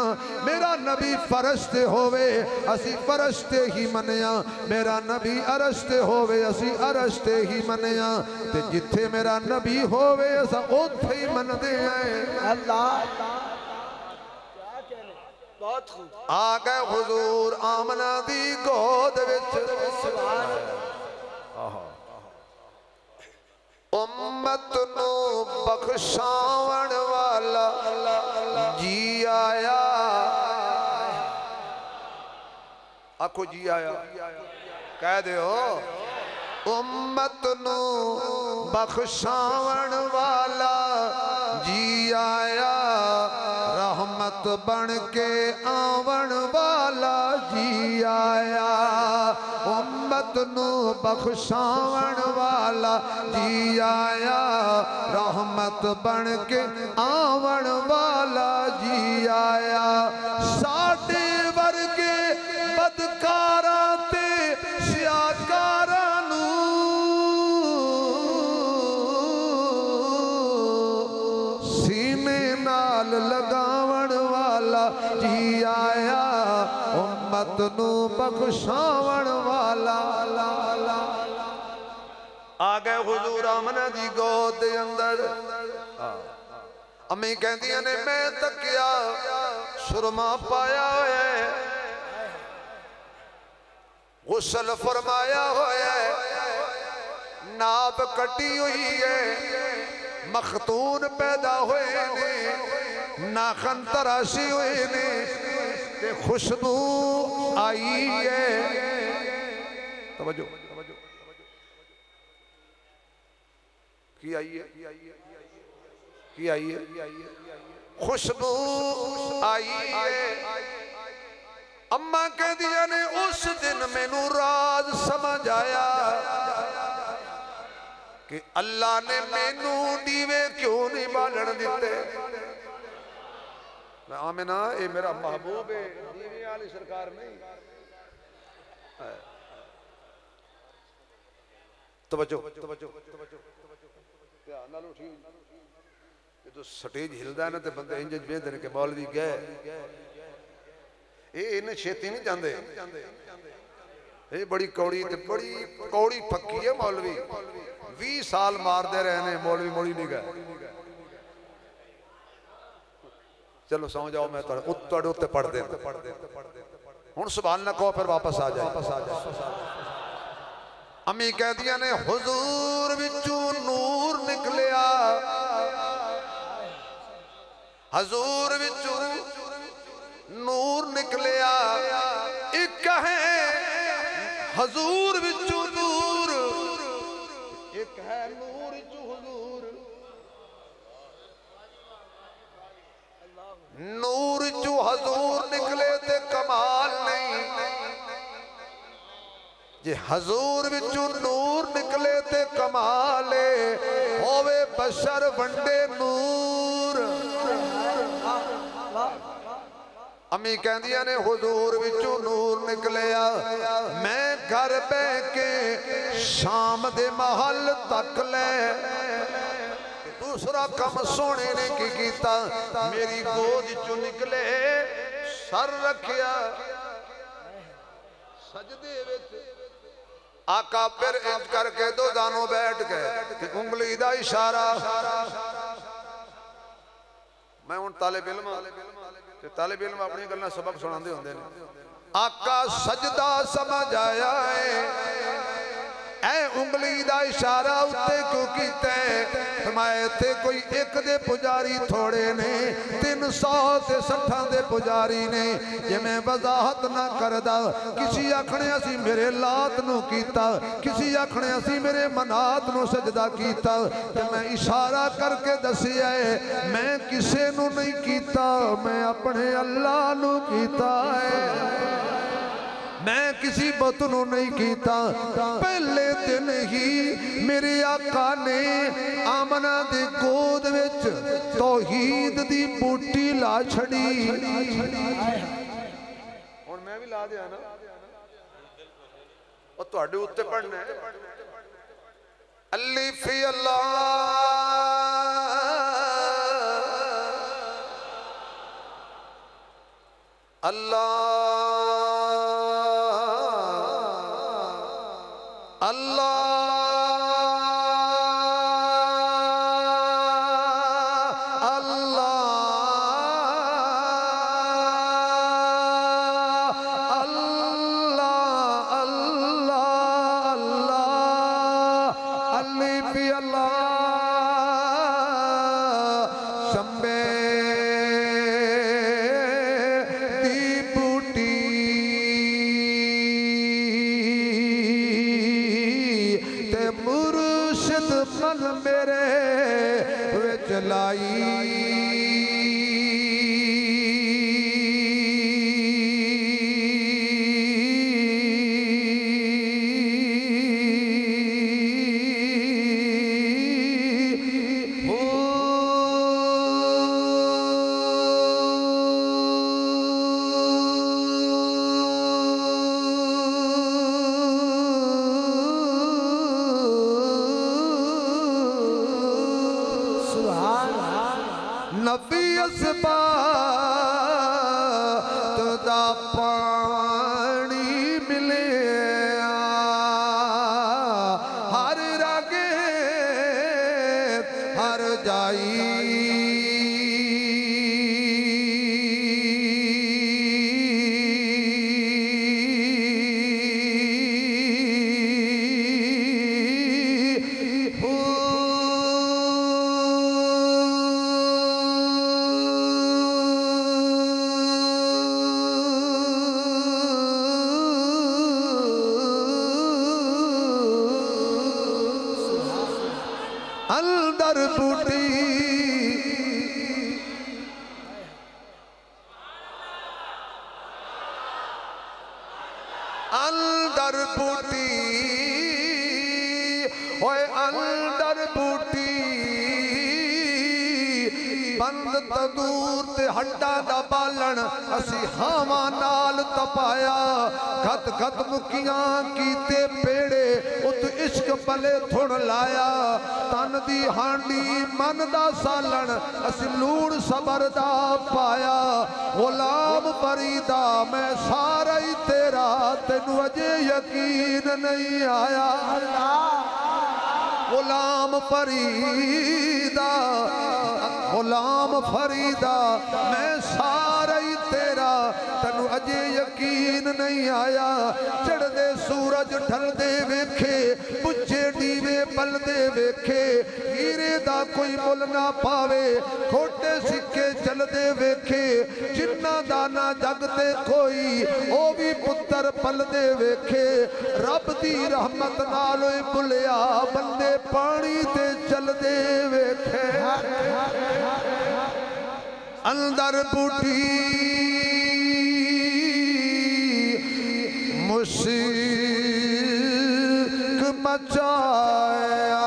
मेरा नबी फरश ते होवे असी फरश ते ही मन्नेया। मेरा नबी अरश ते होवे असी अरश ते ही मन्नेया। ते जिथे मेरा नबी होवे असा ओथे ही मनदे हैं। अल्लाह आ गए हुजूर आमना दी गोद विच। उम्मत नू बख्शावण वाला जी आया। आखो जी आया, कह दियो उम्मत नू बख्शावण वाला जी आया। रहमत बन के आवन वाला जी आया। उम्मत नू बख्शावण वाला जी आया। रहमत बन के आवन वाला जी आया। साडे वर्गे बदकारा ते सियाकारा नू सीने नाल लगा जी आया। उम्मत नू बख्शावण वाला आ गए हुजूर आमना दी गोद दे अंदर। अम्मी कहंदियां ने मैं तकिया सुरमा पाया है, गुस्ल फरमाया होया है, नाब कटी हुई है, मखतून पैदा हुए ने, नाखन तराशी हुए ने, ते खुशबू आई है। तवज्जो की आई है, की आई है, खुशबू आई है। अम्मा कह दिया ने उस दिन मैनू राज समझ आया कि अल्लाह ने मैनू दीवे क्यों नहीं बालन दिते। आमिना ये मेरा महबूब है, दीने वाली सरकार नहीं। तवज्जो जो स्टेज हिलदा ना ते बंदे इंज वेंदे ने के मौलवी गए ए इने छेती नहीं जांदे ए बड़ी कौड़ी ते बड़ी कौड़ी पक्की है मौलवी बीस साल मारदे रहे ने मौलवी मोड़ी नहीं गए। चलो सौ जाओ मैं तुहाडे उत्ते पढ़ दे हुण सुभान अल्लाह कहो फिर वापस आ जाए। अम्मी कहदियां ने हुजूर विचों नूर निकलिया हुजूर विचों नूर निकलिया एक है हुजूर विचों नूर एक है नूर विचों हुजूर नूर विचों हुजूर निकले ते कमाल नहीं जे हजूर विचों नूर निकले ते कमाले होवे बशर वंडे नूर। अम्मी कहंदियां ने हजूर विचों नूर निकलिया मैं घर बह के शाम दे महल तक ले दूसरा कम सोने ने की कीता मेरी गोद चो निकले सर रखिया सजदे विच आका फिर इंज करके दो दानों बैठ गए उंगली दा इशारा। मैं हुण तालिब इल्म ते तालिब इल्म अपनी गल्लां सबक सुणांदे हुंदे ने। आका सजदा समझ आया ऐ उंगली दा इशारा उत्ते क्यों कीता फरमाया ते कोई एक दे पुजारी थोड़े ने तीन सौ ते सठां दे पुजारी ने जे मैं वजाहत ना करदा किसी आखने असी मेरे लात नू कीता किसी आखने असी मेरे मनात नू सजदा कीता ते मैं इशारा करके दसिया है मैं किसे नू नहीं कीता मैं अपने अल्लाह नू कीता है मैं किसी बतनू नहीं कीता। पहले दिन ही मेरे आका ने आमना दे गोद विच तौहीद दी बूटी ला छड़ी। हुण मैं भी ला दिया ना ओ तुहाडे उत्ते पढ़ना अलिफ अल्लाह अल्लाह अल्लाह अल्लाह अल्लाह अल्लाह अल्लाह अलिफ अल्लाह शम्बे बंद तंदूर ते हड्डा दा बालन असी हावा नाल तपाया खत खत मुकियां कीते पेड़े उत इश्क पले थुड़ लाया तन दी हांडी मन दा सालन असी लूण सबर दा पाया गुलाम फरीदा मैं सारा ही तेरा तेनू अजे यकीन नहीं आया गुलाम फरीदा गुलाम फरीदा मैं सारा ही तेरा तेनू अजे यकीन नहीं आया चढ़दे सूरज ढलदे वेखे पुछे दीवे पलदे वेखे हीरे दा कोई मुल ना पावे खोटे सिक्के चलदे वेखे जिन्ना दाना जगते कोई ओ भी पुत्तर पलदे वेखे रब दी रहमत नाल भुलिया बंदे पानी ते चलदे वेखे अंदर बूटी मुश्क मचाया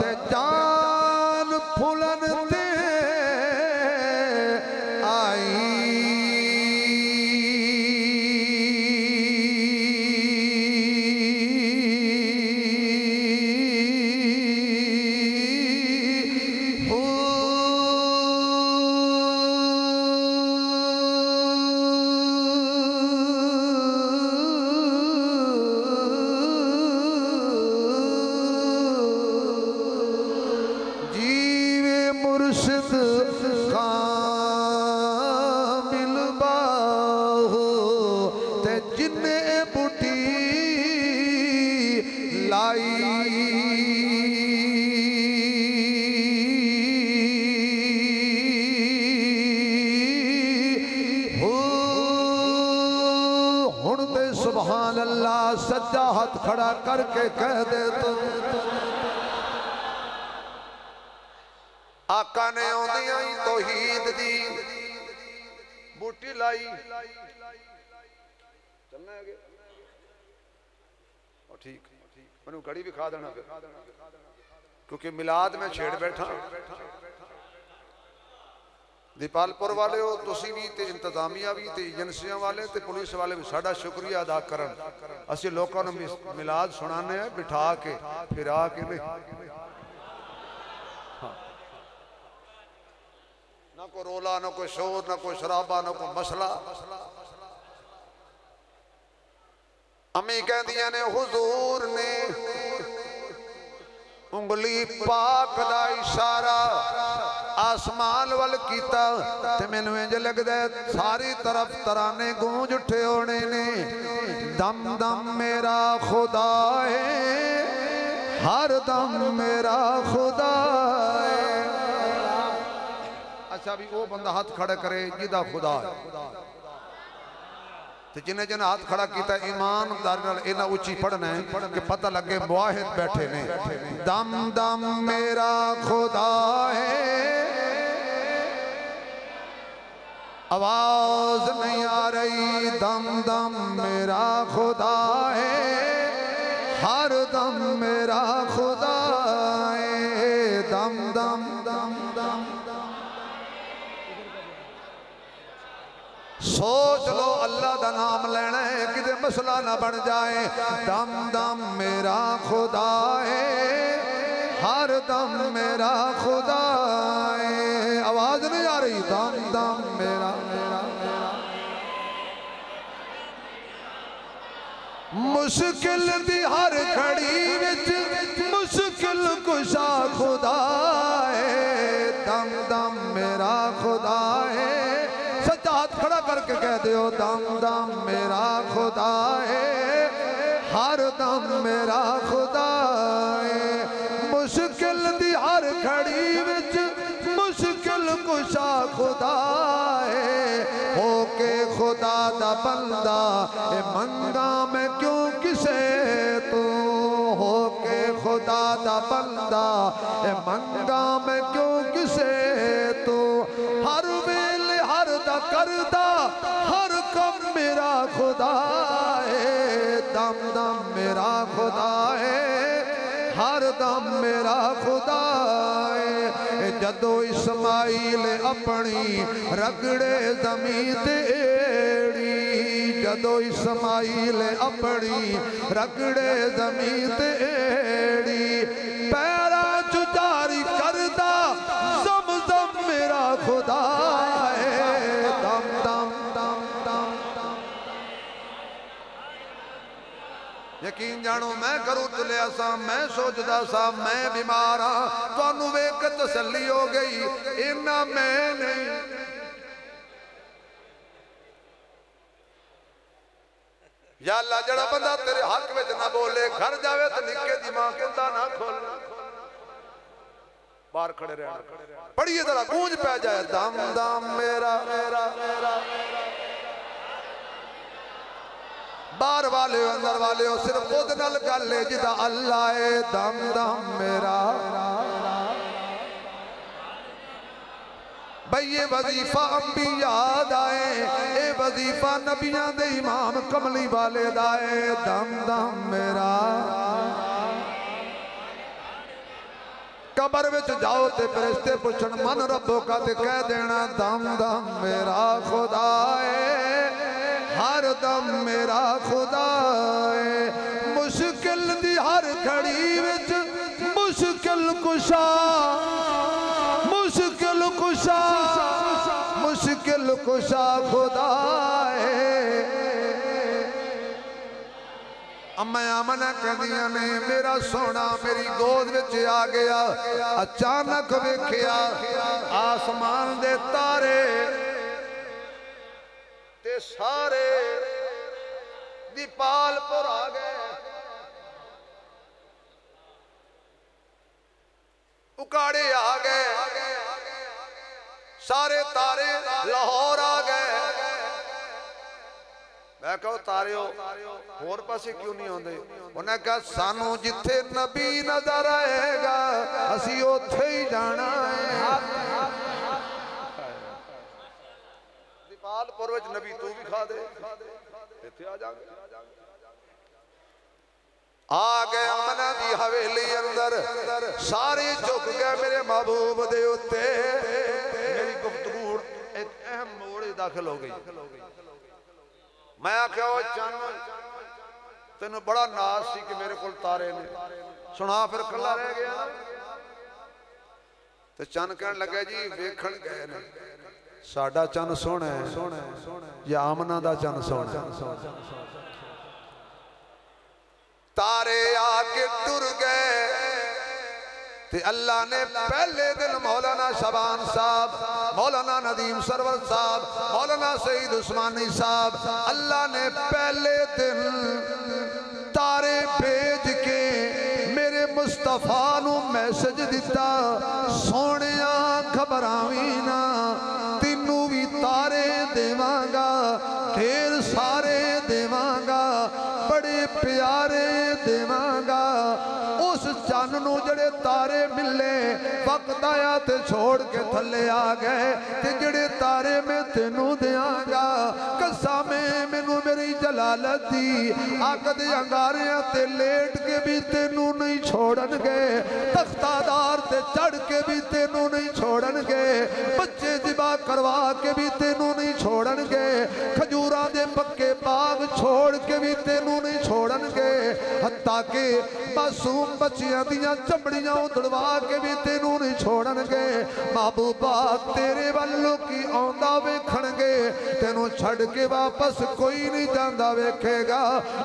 ते जान फुलन ते सच्चा हाथ खड़ा करके कह दे तू आका ने आंदियां ही तौहीद दी बूटी लाई चलना आगे और ठीक मैनू घड़ी भी खा देना क्योंकि मिलाद में छेड़ बैठा दीपालपुर वाले हो तुसी भी ते इंतजामिया भी ते एजेंसियां वाले ते पुलिस वाले भी साडा शुक्रिया अदा करन असीं लोकां नूं मिलाद सुनाने है बिठा के फिरा के ना कोई रोला ना कोई शोर ना कोई शराबा ना कोई मसला अम्मी कहंदियां ने हुजूर ने उंगली पाक दा इशारा आसमान वल कीता ते मैनू इंज लगदा सारी तरफ तराने गूंज उठे होने ने दम दम मेरा खुदा है हर दम मेरा खुदा है अच्छा भी वो बंदा हाथ खड़ा करे जिदा खुदा है तो जिन्हें जिन्हें हाथ खड़ा किया ईमानदारी इन्ना उची पढ़ना है कि पता लगे मुआहिद बैठे ने दम दम मेरा खुदा है आवाज नहीं आ रही दम दम मेरा खुदा है हर दम मेरा खुदा है दम दम दम दम सोच लो अल्लाह का नाम लेना है किते मसला ना बन जाए दम दम मेरा खुदा है हर दम मेरा खुदा है आवाज नहीं आ रही दम दम मेरा मेरा मेरा मुश्किल दी हर घड़ी विच मुश्किल कुशा खुदा है दम दम मेरा खुदा है हाथ खड़ा करके कह दो दम दम मेरा खुदा है हर दम मेरा खुदा है मुश्किल दी हर घड़ी विच मुश्किल कुशा खुदा है होके खुदा दा बंदा ए मंगा मैं क्यों किसे तू होके खुदा दा बंदा ए मंगा मैं क्यों किसे तू हर वेले हर दा करदा हर कम मेरा खुदा है दम दम मेरा खुदा है हर दम मेरा खुदा है जदो इस्माइल अपनी रगड़े जमीं ते एड़ी, जदो इस्माइल अपनी रगड़े जमीं ते एड़ी, पैरा जुदारी करदा जम जम मेरा खुदा है। दम दम दम दम यकीन जानो मैं करूँ तुलिया सा, मैं सोचता सा मैं बीमार हाँ, तुहानू वेख के तसल्ली हो गई इन्ना मैं नहीं। या अल्लाह जड़ा बंदा तेरे हक में ना बोले घर जावे तो निके दी मां कहता ना खोल, बाहर खड़े रहना। पढ़िए जरा गूंज पै जाए। दम दम मेरा मेरा मेरा बाहर वाले हो अंदर वाले हो सिर्फ खुद नाल गल है जिदा अल्लाह है। दम दम मेरा भाई ये वजीफा अंबिया दा है, ये वजीफा नबियां दे इमाम कमली वाले दा है। दम दम मेरा कबर विच जाओ ते फरिश्ते पुछण मन रब्बो का ते कह देना दम दम मेरा खुदा है, हर दम मेरा खुदा है। मुश्किल दी हर घड़ी विच मुश्किल कुशा, मुश्किल कुशा, मुश्किल कुशा खुदा है। अम्मा आमना कहदियां ने मेरा सोना मेरी गोद विच आ गया, अचानक वेखिया आसमान दे तारे ते सारे दीपाल पर आ गए, उकाड़े आ गए, सारे तारे लाहौर आ गए। मैं कहो तारे होर पासे क्यों नहीं आते? उन्हें कहा सानू जिथे नबी नजर आएगा असी उथे ही जाना है। दीपालपुर विच नबी तू भी खा दे इथे आ जाएगा। आ गए अमना दी हवेली अंदर, सारे झुक गए मेरे महबूब दे उत्ते। मेरी गुफ्तगू एक अहम मोड़ दाखिल हो गई। मैं आख्या तेन बड़ा नाज सी कि मेरे को तारे ने सुना फिर कला रह गया। तो चंद कह लगे जी वेखण गए ने साडा चंद सोहना या अमना दा चंद सोहना। तारे आके टुर गए ते अल्लाह ने पहले दिन मौलाना शबान साहब, मौलाना नदीम सरवर साहब, मौलाना सईद उस्मानी साहब, अल्लाह ने पहले दिन तारे भेज के मेरे मुस्तफा नू मैसेज दिता सोने घबरावी ना, तेनू भी तारे देवांगा, ढेर सारे देवांगा, बड़े प्यारे देवांगा। उस चन्न नू जड़े तारे मिले वक्त आया ते छोड़ के थले आ गए, ते जड़े तारे मैं तेनू देंगा कसामे मैनू मेरी जलालत दी आकद अंगारियां ते लेट के भी तेनू नहीं छोड़न गए, तख्तादार ते चढ़ के भी तेनू नहीं छोड़न गए, बच्चे जिबा करवा के भी तेनू नहीं छोड़न गए, खजूरां दे पक्के बाग छोड़ के भी तेनू नहीं छोड़न गए, हत्ता के मासूम बच्चियां दियां चमड़ियां उधड़वा के भी तेनू नहीं छोड़न गए। महबूबा तेरे वालों की आंदा वेखण गए, तेनू छड़ के वापस कोई नहीं जांदा वेखेगा।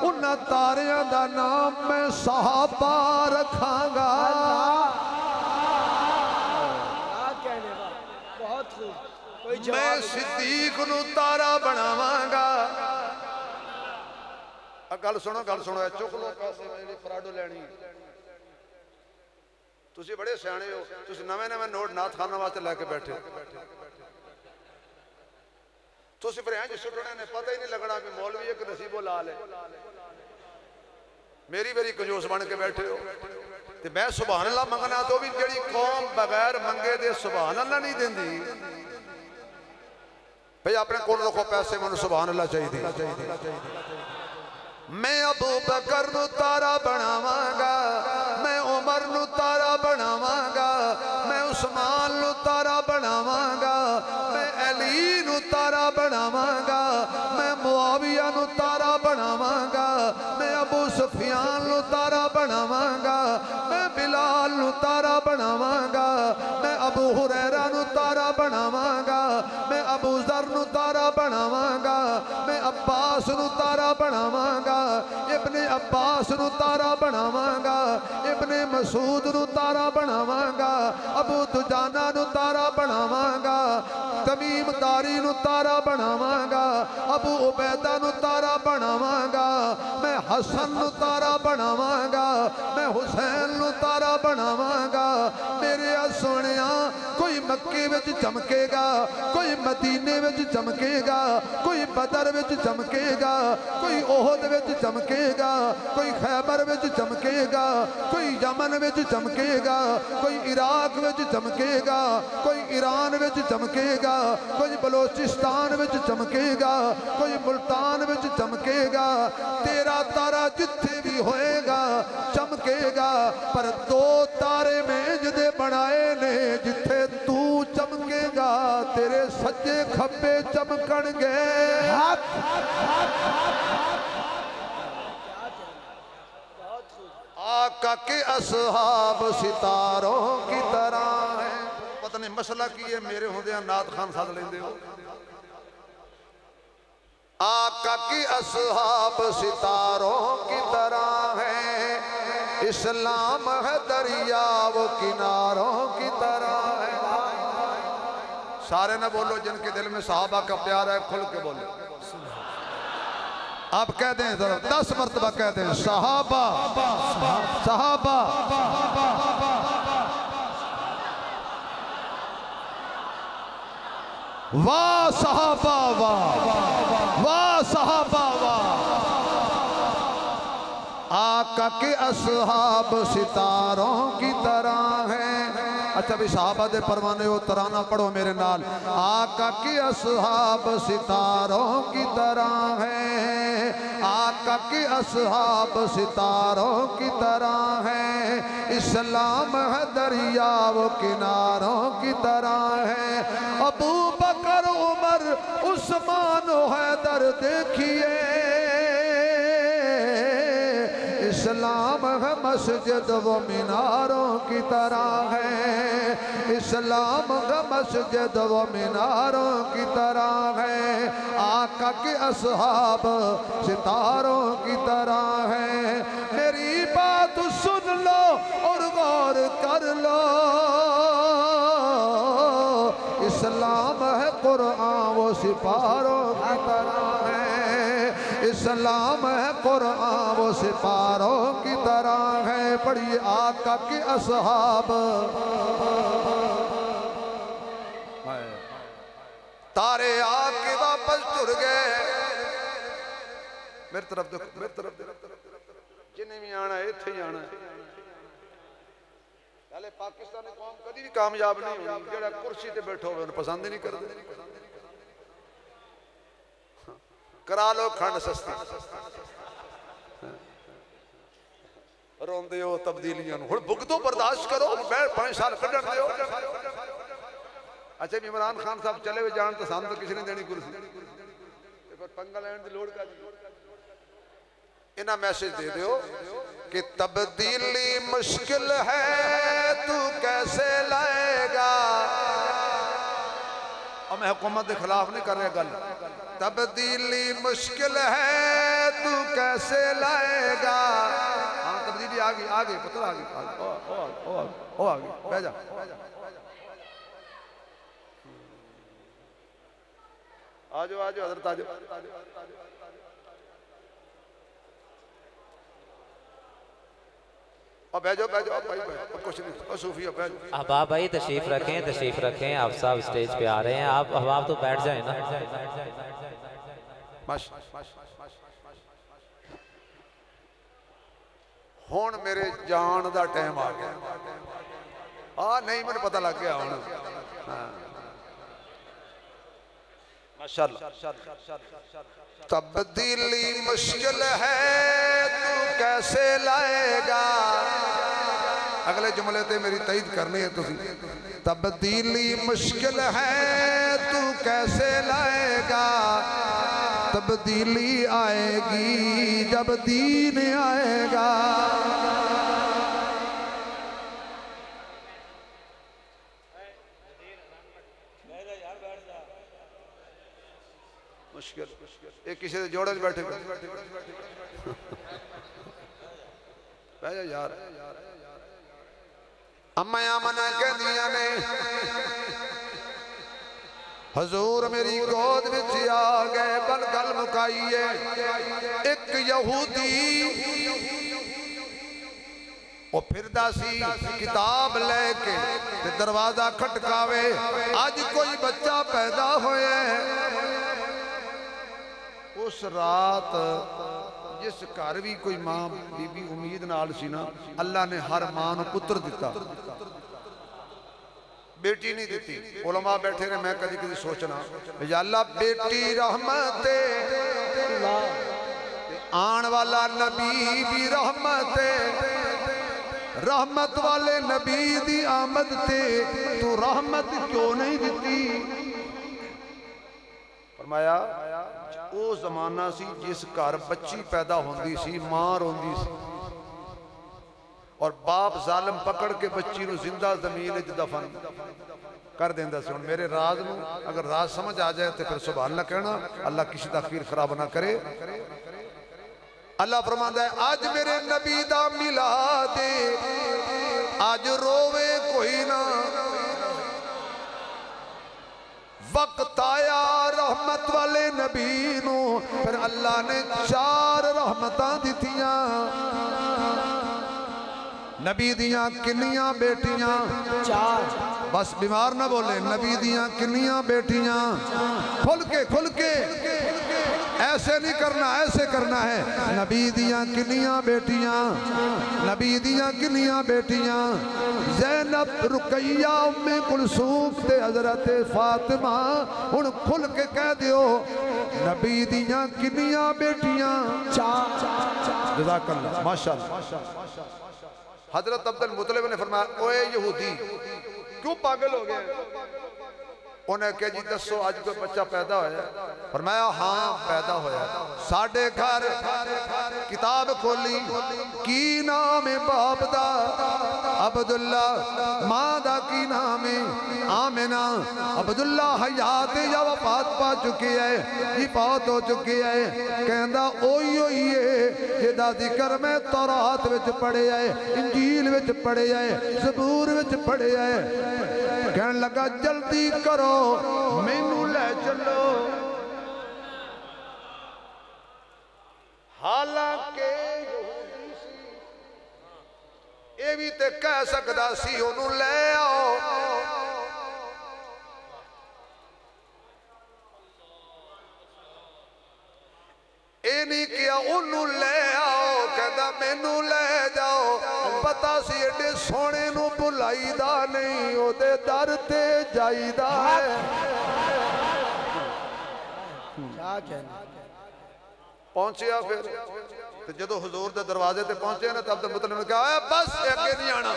उन्हां तारियां दा नाम मैं सहाबा रखांगा। मैं सिद्दीक नू तारा बनावांगा। गल सुनो गल सुनो चुक लो पैसे मेरी फराडो लैनी तुसी बड़े सियाणे हो, तुसी नवे नवे नोट नाथ खाना वास्ते लैके बैठे, तुसी फिर इंज सुटने ने पता ही नहीं लगना कि मौलवी एक नसीबो लाल है। मेरी मेरी कंजूस बन के बैठे हो ते मैं सुभान अल्लाह मंगना तो भी जेड़ी कौम बगैर मंगे दे सुभान अल्लाह नहीं दिंदी। भाई अपने कोल रखो पैसे, मैनूं सुभान अल्लाह चाहिदी। मैं अबू बकर नू तारा बनावांगा, मैं उमर नू तारा बनावांगा, मैं उस्मान नू तारा बनावांगा, मैं अली नू तारा बनावांगा, मैं मुआविया नू तारा बनावांगा, मैं अबू सुफियान नू तारा बनावांगा, मैं बिलाल नू तारा बनावांगा, मैं अबू हुरैरा नू तारा बनावांगा, मैं अबू जर नू तारा बनावांगा, मैं अब्बास नू तारा बनावांगा, इब्ने अब्बास नू तारा बनावांगा, इब्ने मसूद नू तारा बनावांगा, अबू दुजाना नू तारा बनावांगा, तमीमदारी नू तारा बनावांगा, अबू उबैदा नू तारा बनावांगा, मैं हसन नू तारा बनावांगा, मैं हुसैन नू तारा बनावांगा। मेरे सोहणिया कोई मक्के विच चमकेगा, कोई मदीने विच चमकेगा, कोई बदर विच चमकेगा, कोई ओहद विच चमकेगा, कोई खैबर विच चमकेगा, कोई यमन विच चमकेगा, कोई इराक विच चमकेगा, कोई ईरान विच चमकेगा, कोई बलोचिस्तान विच चमकेगा, कोई मुल्तान विच चमकेगा। तेरा तारा जिथे भी होएगा चमकेगा, पर दो तारे में जिदे बनाए ने जिथे तू चमकेगा, तेरे सज्जे खब्बे चमकणगे। हाथ आका के असहाब सितारों की तरह है। पता नहीं मसला की है, मेरे होंदे नात खान साथ लेंदे हो। आका के असहाब सितारों की तरह है, इस्लाम है दरिया वो किनारों की तरह है। सारे ना बोलो, जिनके दिल में सहाबा का प्यार है खुल के बोलो। आप कहते हैं जरा दस मरतबा कहते हैं सहाबा सहाबा। वाह सहाबा वाह, वाह सहाबा वाह। आका के असहाब सितारों की तरह हैं। अच्छा भी सहाबा दे परवाने हो, तराना पढ़ो मेरे नाल। आका के असहाब सितारों की तरह हैं, आका के असहाब सितारों की तरह हैं, इस्लाम है दरिया वो किनारों की तरह है। अबू बकर उमर उस्मान हैदर देखिए, इस्लाम है मस्जिद वो मीनारों की तरह है, इस्लाम है मस्जिद वो मीनारों की तरह है, आका के असहाब सितारों की तरह है। मेरी बात सुन लो और गौर कर लो, इस्लाम है कुरान वो सिपारों की तरह है, इस्लाम है कुरान वो सिपारों की तरह है। पढ़िए आका के असहाब तारे आके वापस जुड़ गए। मेरी तरफ देखो, मेरी तरफ देखो, जिन्हें भी आना है इत्थे ही आना है। पहले पाकिस्तानी कौम कभी भी कामयाब नहीं हुई, जेड़ा कुर्सी ते बैठो उन्हें पसंद नहीं करते। करा लो खंड सस्ती, रोंदे हो तब्दीलियां नूं, हुण भुगतो बर्दाश्त करो, पांच साल कड्ढण दिओ। अच्छा इमरान खान साहब चले हुए जान तो सानू किसी ने देनी कुर्सी, पंगा लैण दी लोड़ काहदी। इना मैसेज दे दिओ कि तब्दीली मुश्किल है तू कैसे लाएगा। और मैं हुकूमत के खिलाफ नहीं कर रहा गल, तब्दीली मुश्किल है तू कैसे लाएगा। हाँ तब्दीली आ गई, आ गई, पता आ गई, ओ आ गई, बह जा। आ जाओ, आ जाओ हजरत, आ जाओ। बैजो बैजो भाई, कुछ नहीं सूफी बैजो। अहबाब भाई तशरीफ रखें, तशरीफ रखें, आप साहब स्टेज पे आ रहे हैं। आप अहबाब तो बैठ जाए ना। हुण मेरे जान का टाइम आ गया। हाँ नहीं, मुझे पता लग गया। हुण माशाल्लाह। तब्दीली मुश्किल है तू कैसे लाएगा, अगले जुमले ते मेरी तईद करनी है तुसी। तब्दीली मुश्किल है तू कैसे लाएगा, तब्दीली आएगी जब दीन आएगा। मुश्किल एक किसी के जोड़े बैठे यार अम्माया मना कह दिया ने हजूर मेरी गोद में आ गए। बल गल मुकाइए एक यहूदी वो फिरदा सी किताब लेके दरवाजा खटकावे, आज कोई बच्चा पैदा होए। उस रात जिस घर भी कोई मां बीबी उम्मीद नाल सी ना, अल्लाह ने हर मां को पुत्र दिता, बेटी नहीं दी। उलमा बैठे ने मैं कभी कभी सोचना अल्लाह बेटी रहमत आन वाला नबी भी रहमत, रहमत वाले नबी दी आमद ते तू रहमत क्यों नहीं दी। फरमाया वो जमाना सी जिस घर बच्ची पैदा होती सी मां रोंदी सी और बाप जालिम पकड़ के बच्ची नूं जिंदा जमीन च दफन कर देंदा सी। हुण मेरे राज नूं अगर राज समझ आ जाए तो फिर सुभान अल्लाह कहना, अल्लाह किसी दा खीर खराब ना करे। अल्लाह फरमांदा है अज मेरे नबी दा मिलाद अज रोवे कोई ना, वक्त आया रहमत वाले नबी नूं फिर अल्लाह ने चार रहमतां दित्तियां। नबी दियां किन्नियां बेटियां चार, बस बीमार ना बोले। नबी दियां किन्नियां बेटियां, खुल के खुल के ऐसे नहीं करना, ऐसे करना है। नबी दियां किन्नियां बेटियां, नबी दियां किन्नियां बेटियां, ज़ैनब रुकैया उम्मे कुलसूम ते हजरत फातिमा। हुण खुल के कह दियो नबी दियां किन्नियां बेटियां चार। जज़ाकल्लाह माशाअल्लाह। हजरत अब्दुल मुतलिब ने फरमाया ओए यहूदी क्यों पागल हो गया। उन्हें कहा जी दसो अज कोई बच्चा पैदा होया। फरमाया हाँ पैदा होया, साढ़े घर किताब खोली की नाम है बाप दा अब्दुल्ला, मां दा की नाम है आमिना। अब्दुल्ला हयात या वफात पा चुकी है, वफात हो चुकी है। कहंदा ओही ओही है जिहदा जिक्र मैं तौरात विच पढ़िया है, इंजील विच पढ़िया है, ज़बूर विच पढ़िया है। कहन लगा जल्दी करो मैनू ले चलो। हालांकि ये भी तो कह सकता सी उन्हों ले आओ, ये नहीं किया उन्हों ले आओ, कहता मैनू ले जाओ। पता सी एडे सोने नू बुलाईदा नहीं, ओदे दर ते जाईदा है। पहुंचिया फिर तो जदों हुजूर दे दरवाजे ते पहुंचे ना तब तो मतलब कहा बस अगे नहीं आना।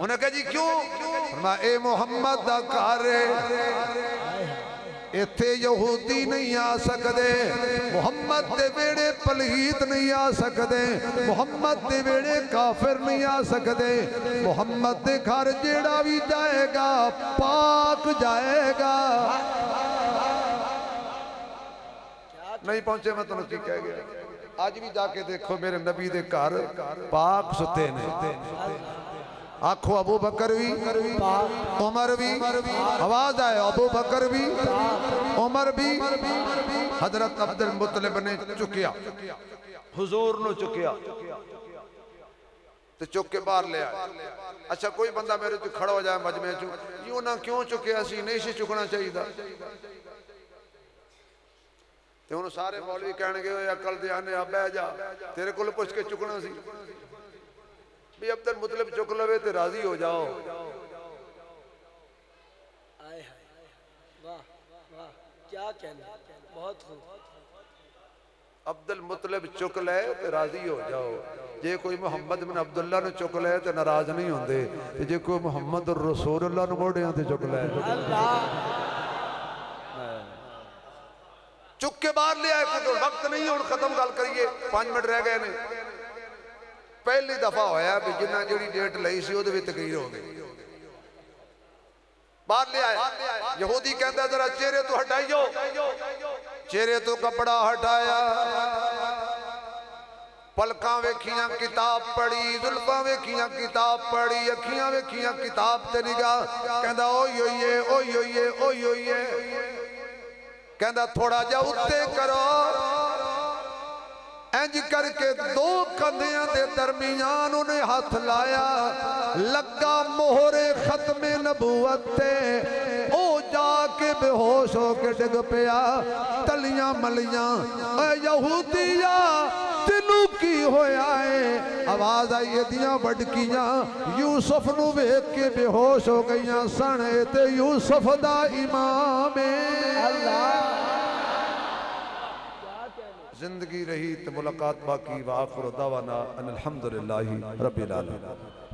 उन्हें कहा जी क्यों। मैं ए मुहम्मद दा घर इत्थे यहूदी नहीं आ सकते, मुहम्मद दे वेड़े पलहीत नहीं आ सकते, मुहम्मद दे वेड़े काफिर नहीं आ सकते। मुहम्मद दे घर जेड़ा भी जाएगा पाक जाएगा। नहीं पहुंचे मैं तुहानूं की कह गया। अज भी जाके देखो मेरे नबी दे घर पाक सुते ने। आखो अबू बकर भी उमर भी, आवाज आए अबू बकर भी उमर भी। हजरत अब्दुल मुतलिब ने चुकिया हुजूर नु चुकिया ते चुक के बाहर ले आया। अच्छा कोई बंदा मेरे तो खड़ा हो जाए मजमे चू यूं ना क्यों चुकिया सी, नहीं सी चुकना चाहिए। ते हुण सारे मौलवी कहणगे ओए अकल दे आने आ बह जा, तेरे कोल पुछ के चुकना सी। भी अब्दुल मुतलिब चुक लवे तो राजी हो जाओ। क्या कहना, बहुत अब्दुल मुतलब चुक लै तो राजी हो जाओ। जे कोई मुहम्मद बिन अब्दुल्ला ने चुक लै तो नाराज नहीं होंगे, जे कोई मुहम्मद रसूलुल्लाह ने मोड़िया तो चुक लै चुक के बाहर लिया। वक्त नहीं हम खत्म गल करिए, पांच मिनट रह गए ने। पहली दफा होया भी जिन्ना जी डेट ली सी भी तकरीर हो गई। बाहर ले आया यहूदी कहता जरा चेहरे तो हटाइयो, चेहरे तो कपड़ा हटाया, पलका वेखिया किताब पढ़ी, जुल्फा वेखिया किताब पढ़ी, अखियां वेखिया किताब ते निगाह। कहता ओ योइए ओ योइए ओ योइए। कहता थोड़ा जा उत्ते करो, इंज करके दो कंधियां दे दरमियान उन्हें हाथ लाया, लगा मोहरे खत्मे नबूवत ते, ओ जाके बेहोश होके डिग पिया, तलियां मलियां। ऐ यहूदिया तेनू की होया है? आवाज आई एदियां वडकियां यूसुफ नू वेख के बेहोश हो गईयां सन, ते यूसुफ दा इमाम है। अल्लाह जिंदगी रही तो मुलाकात बाकी। वाखिर दावाना अनिल हम्दुलिल्लाह रब्बिल आलमीन।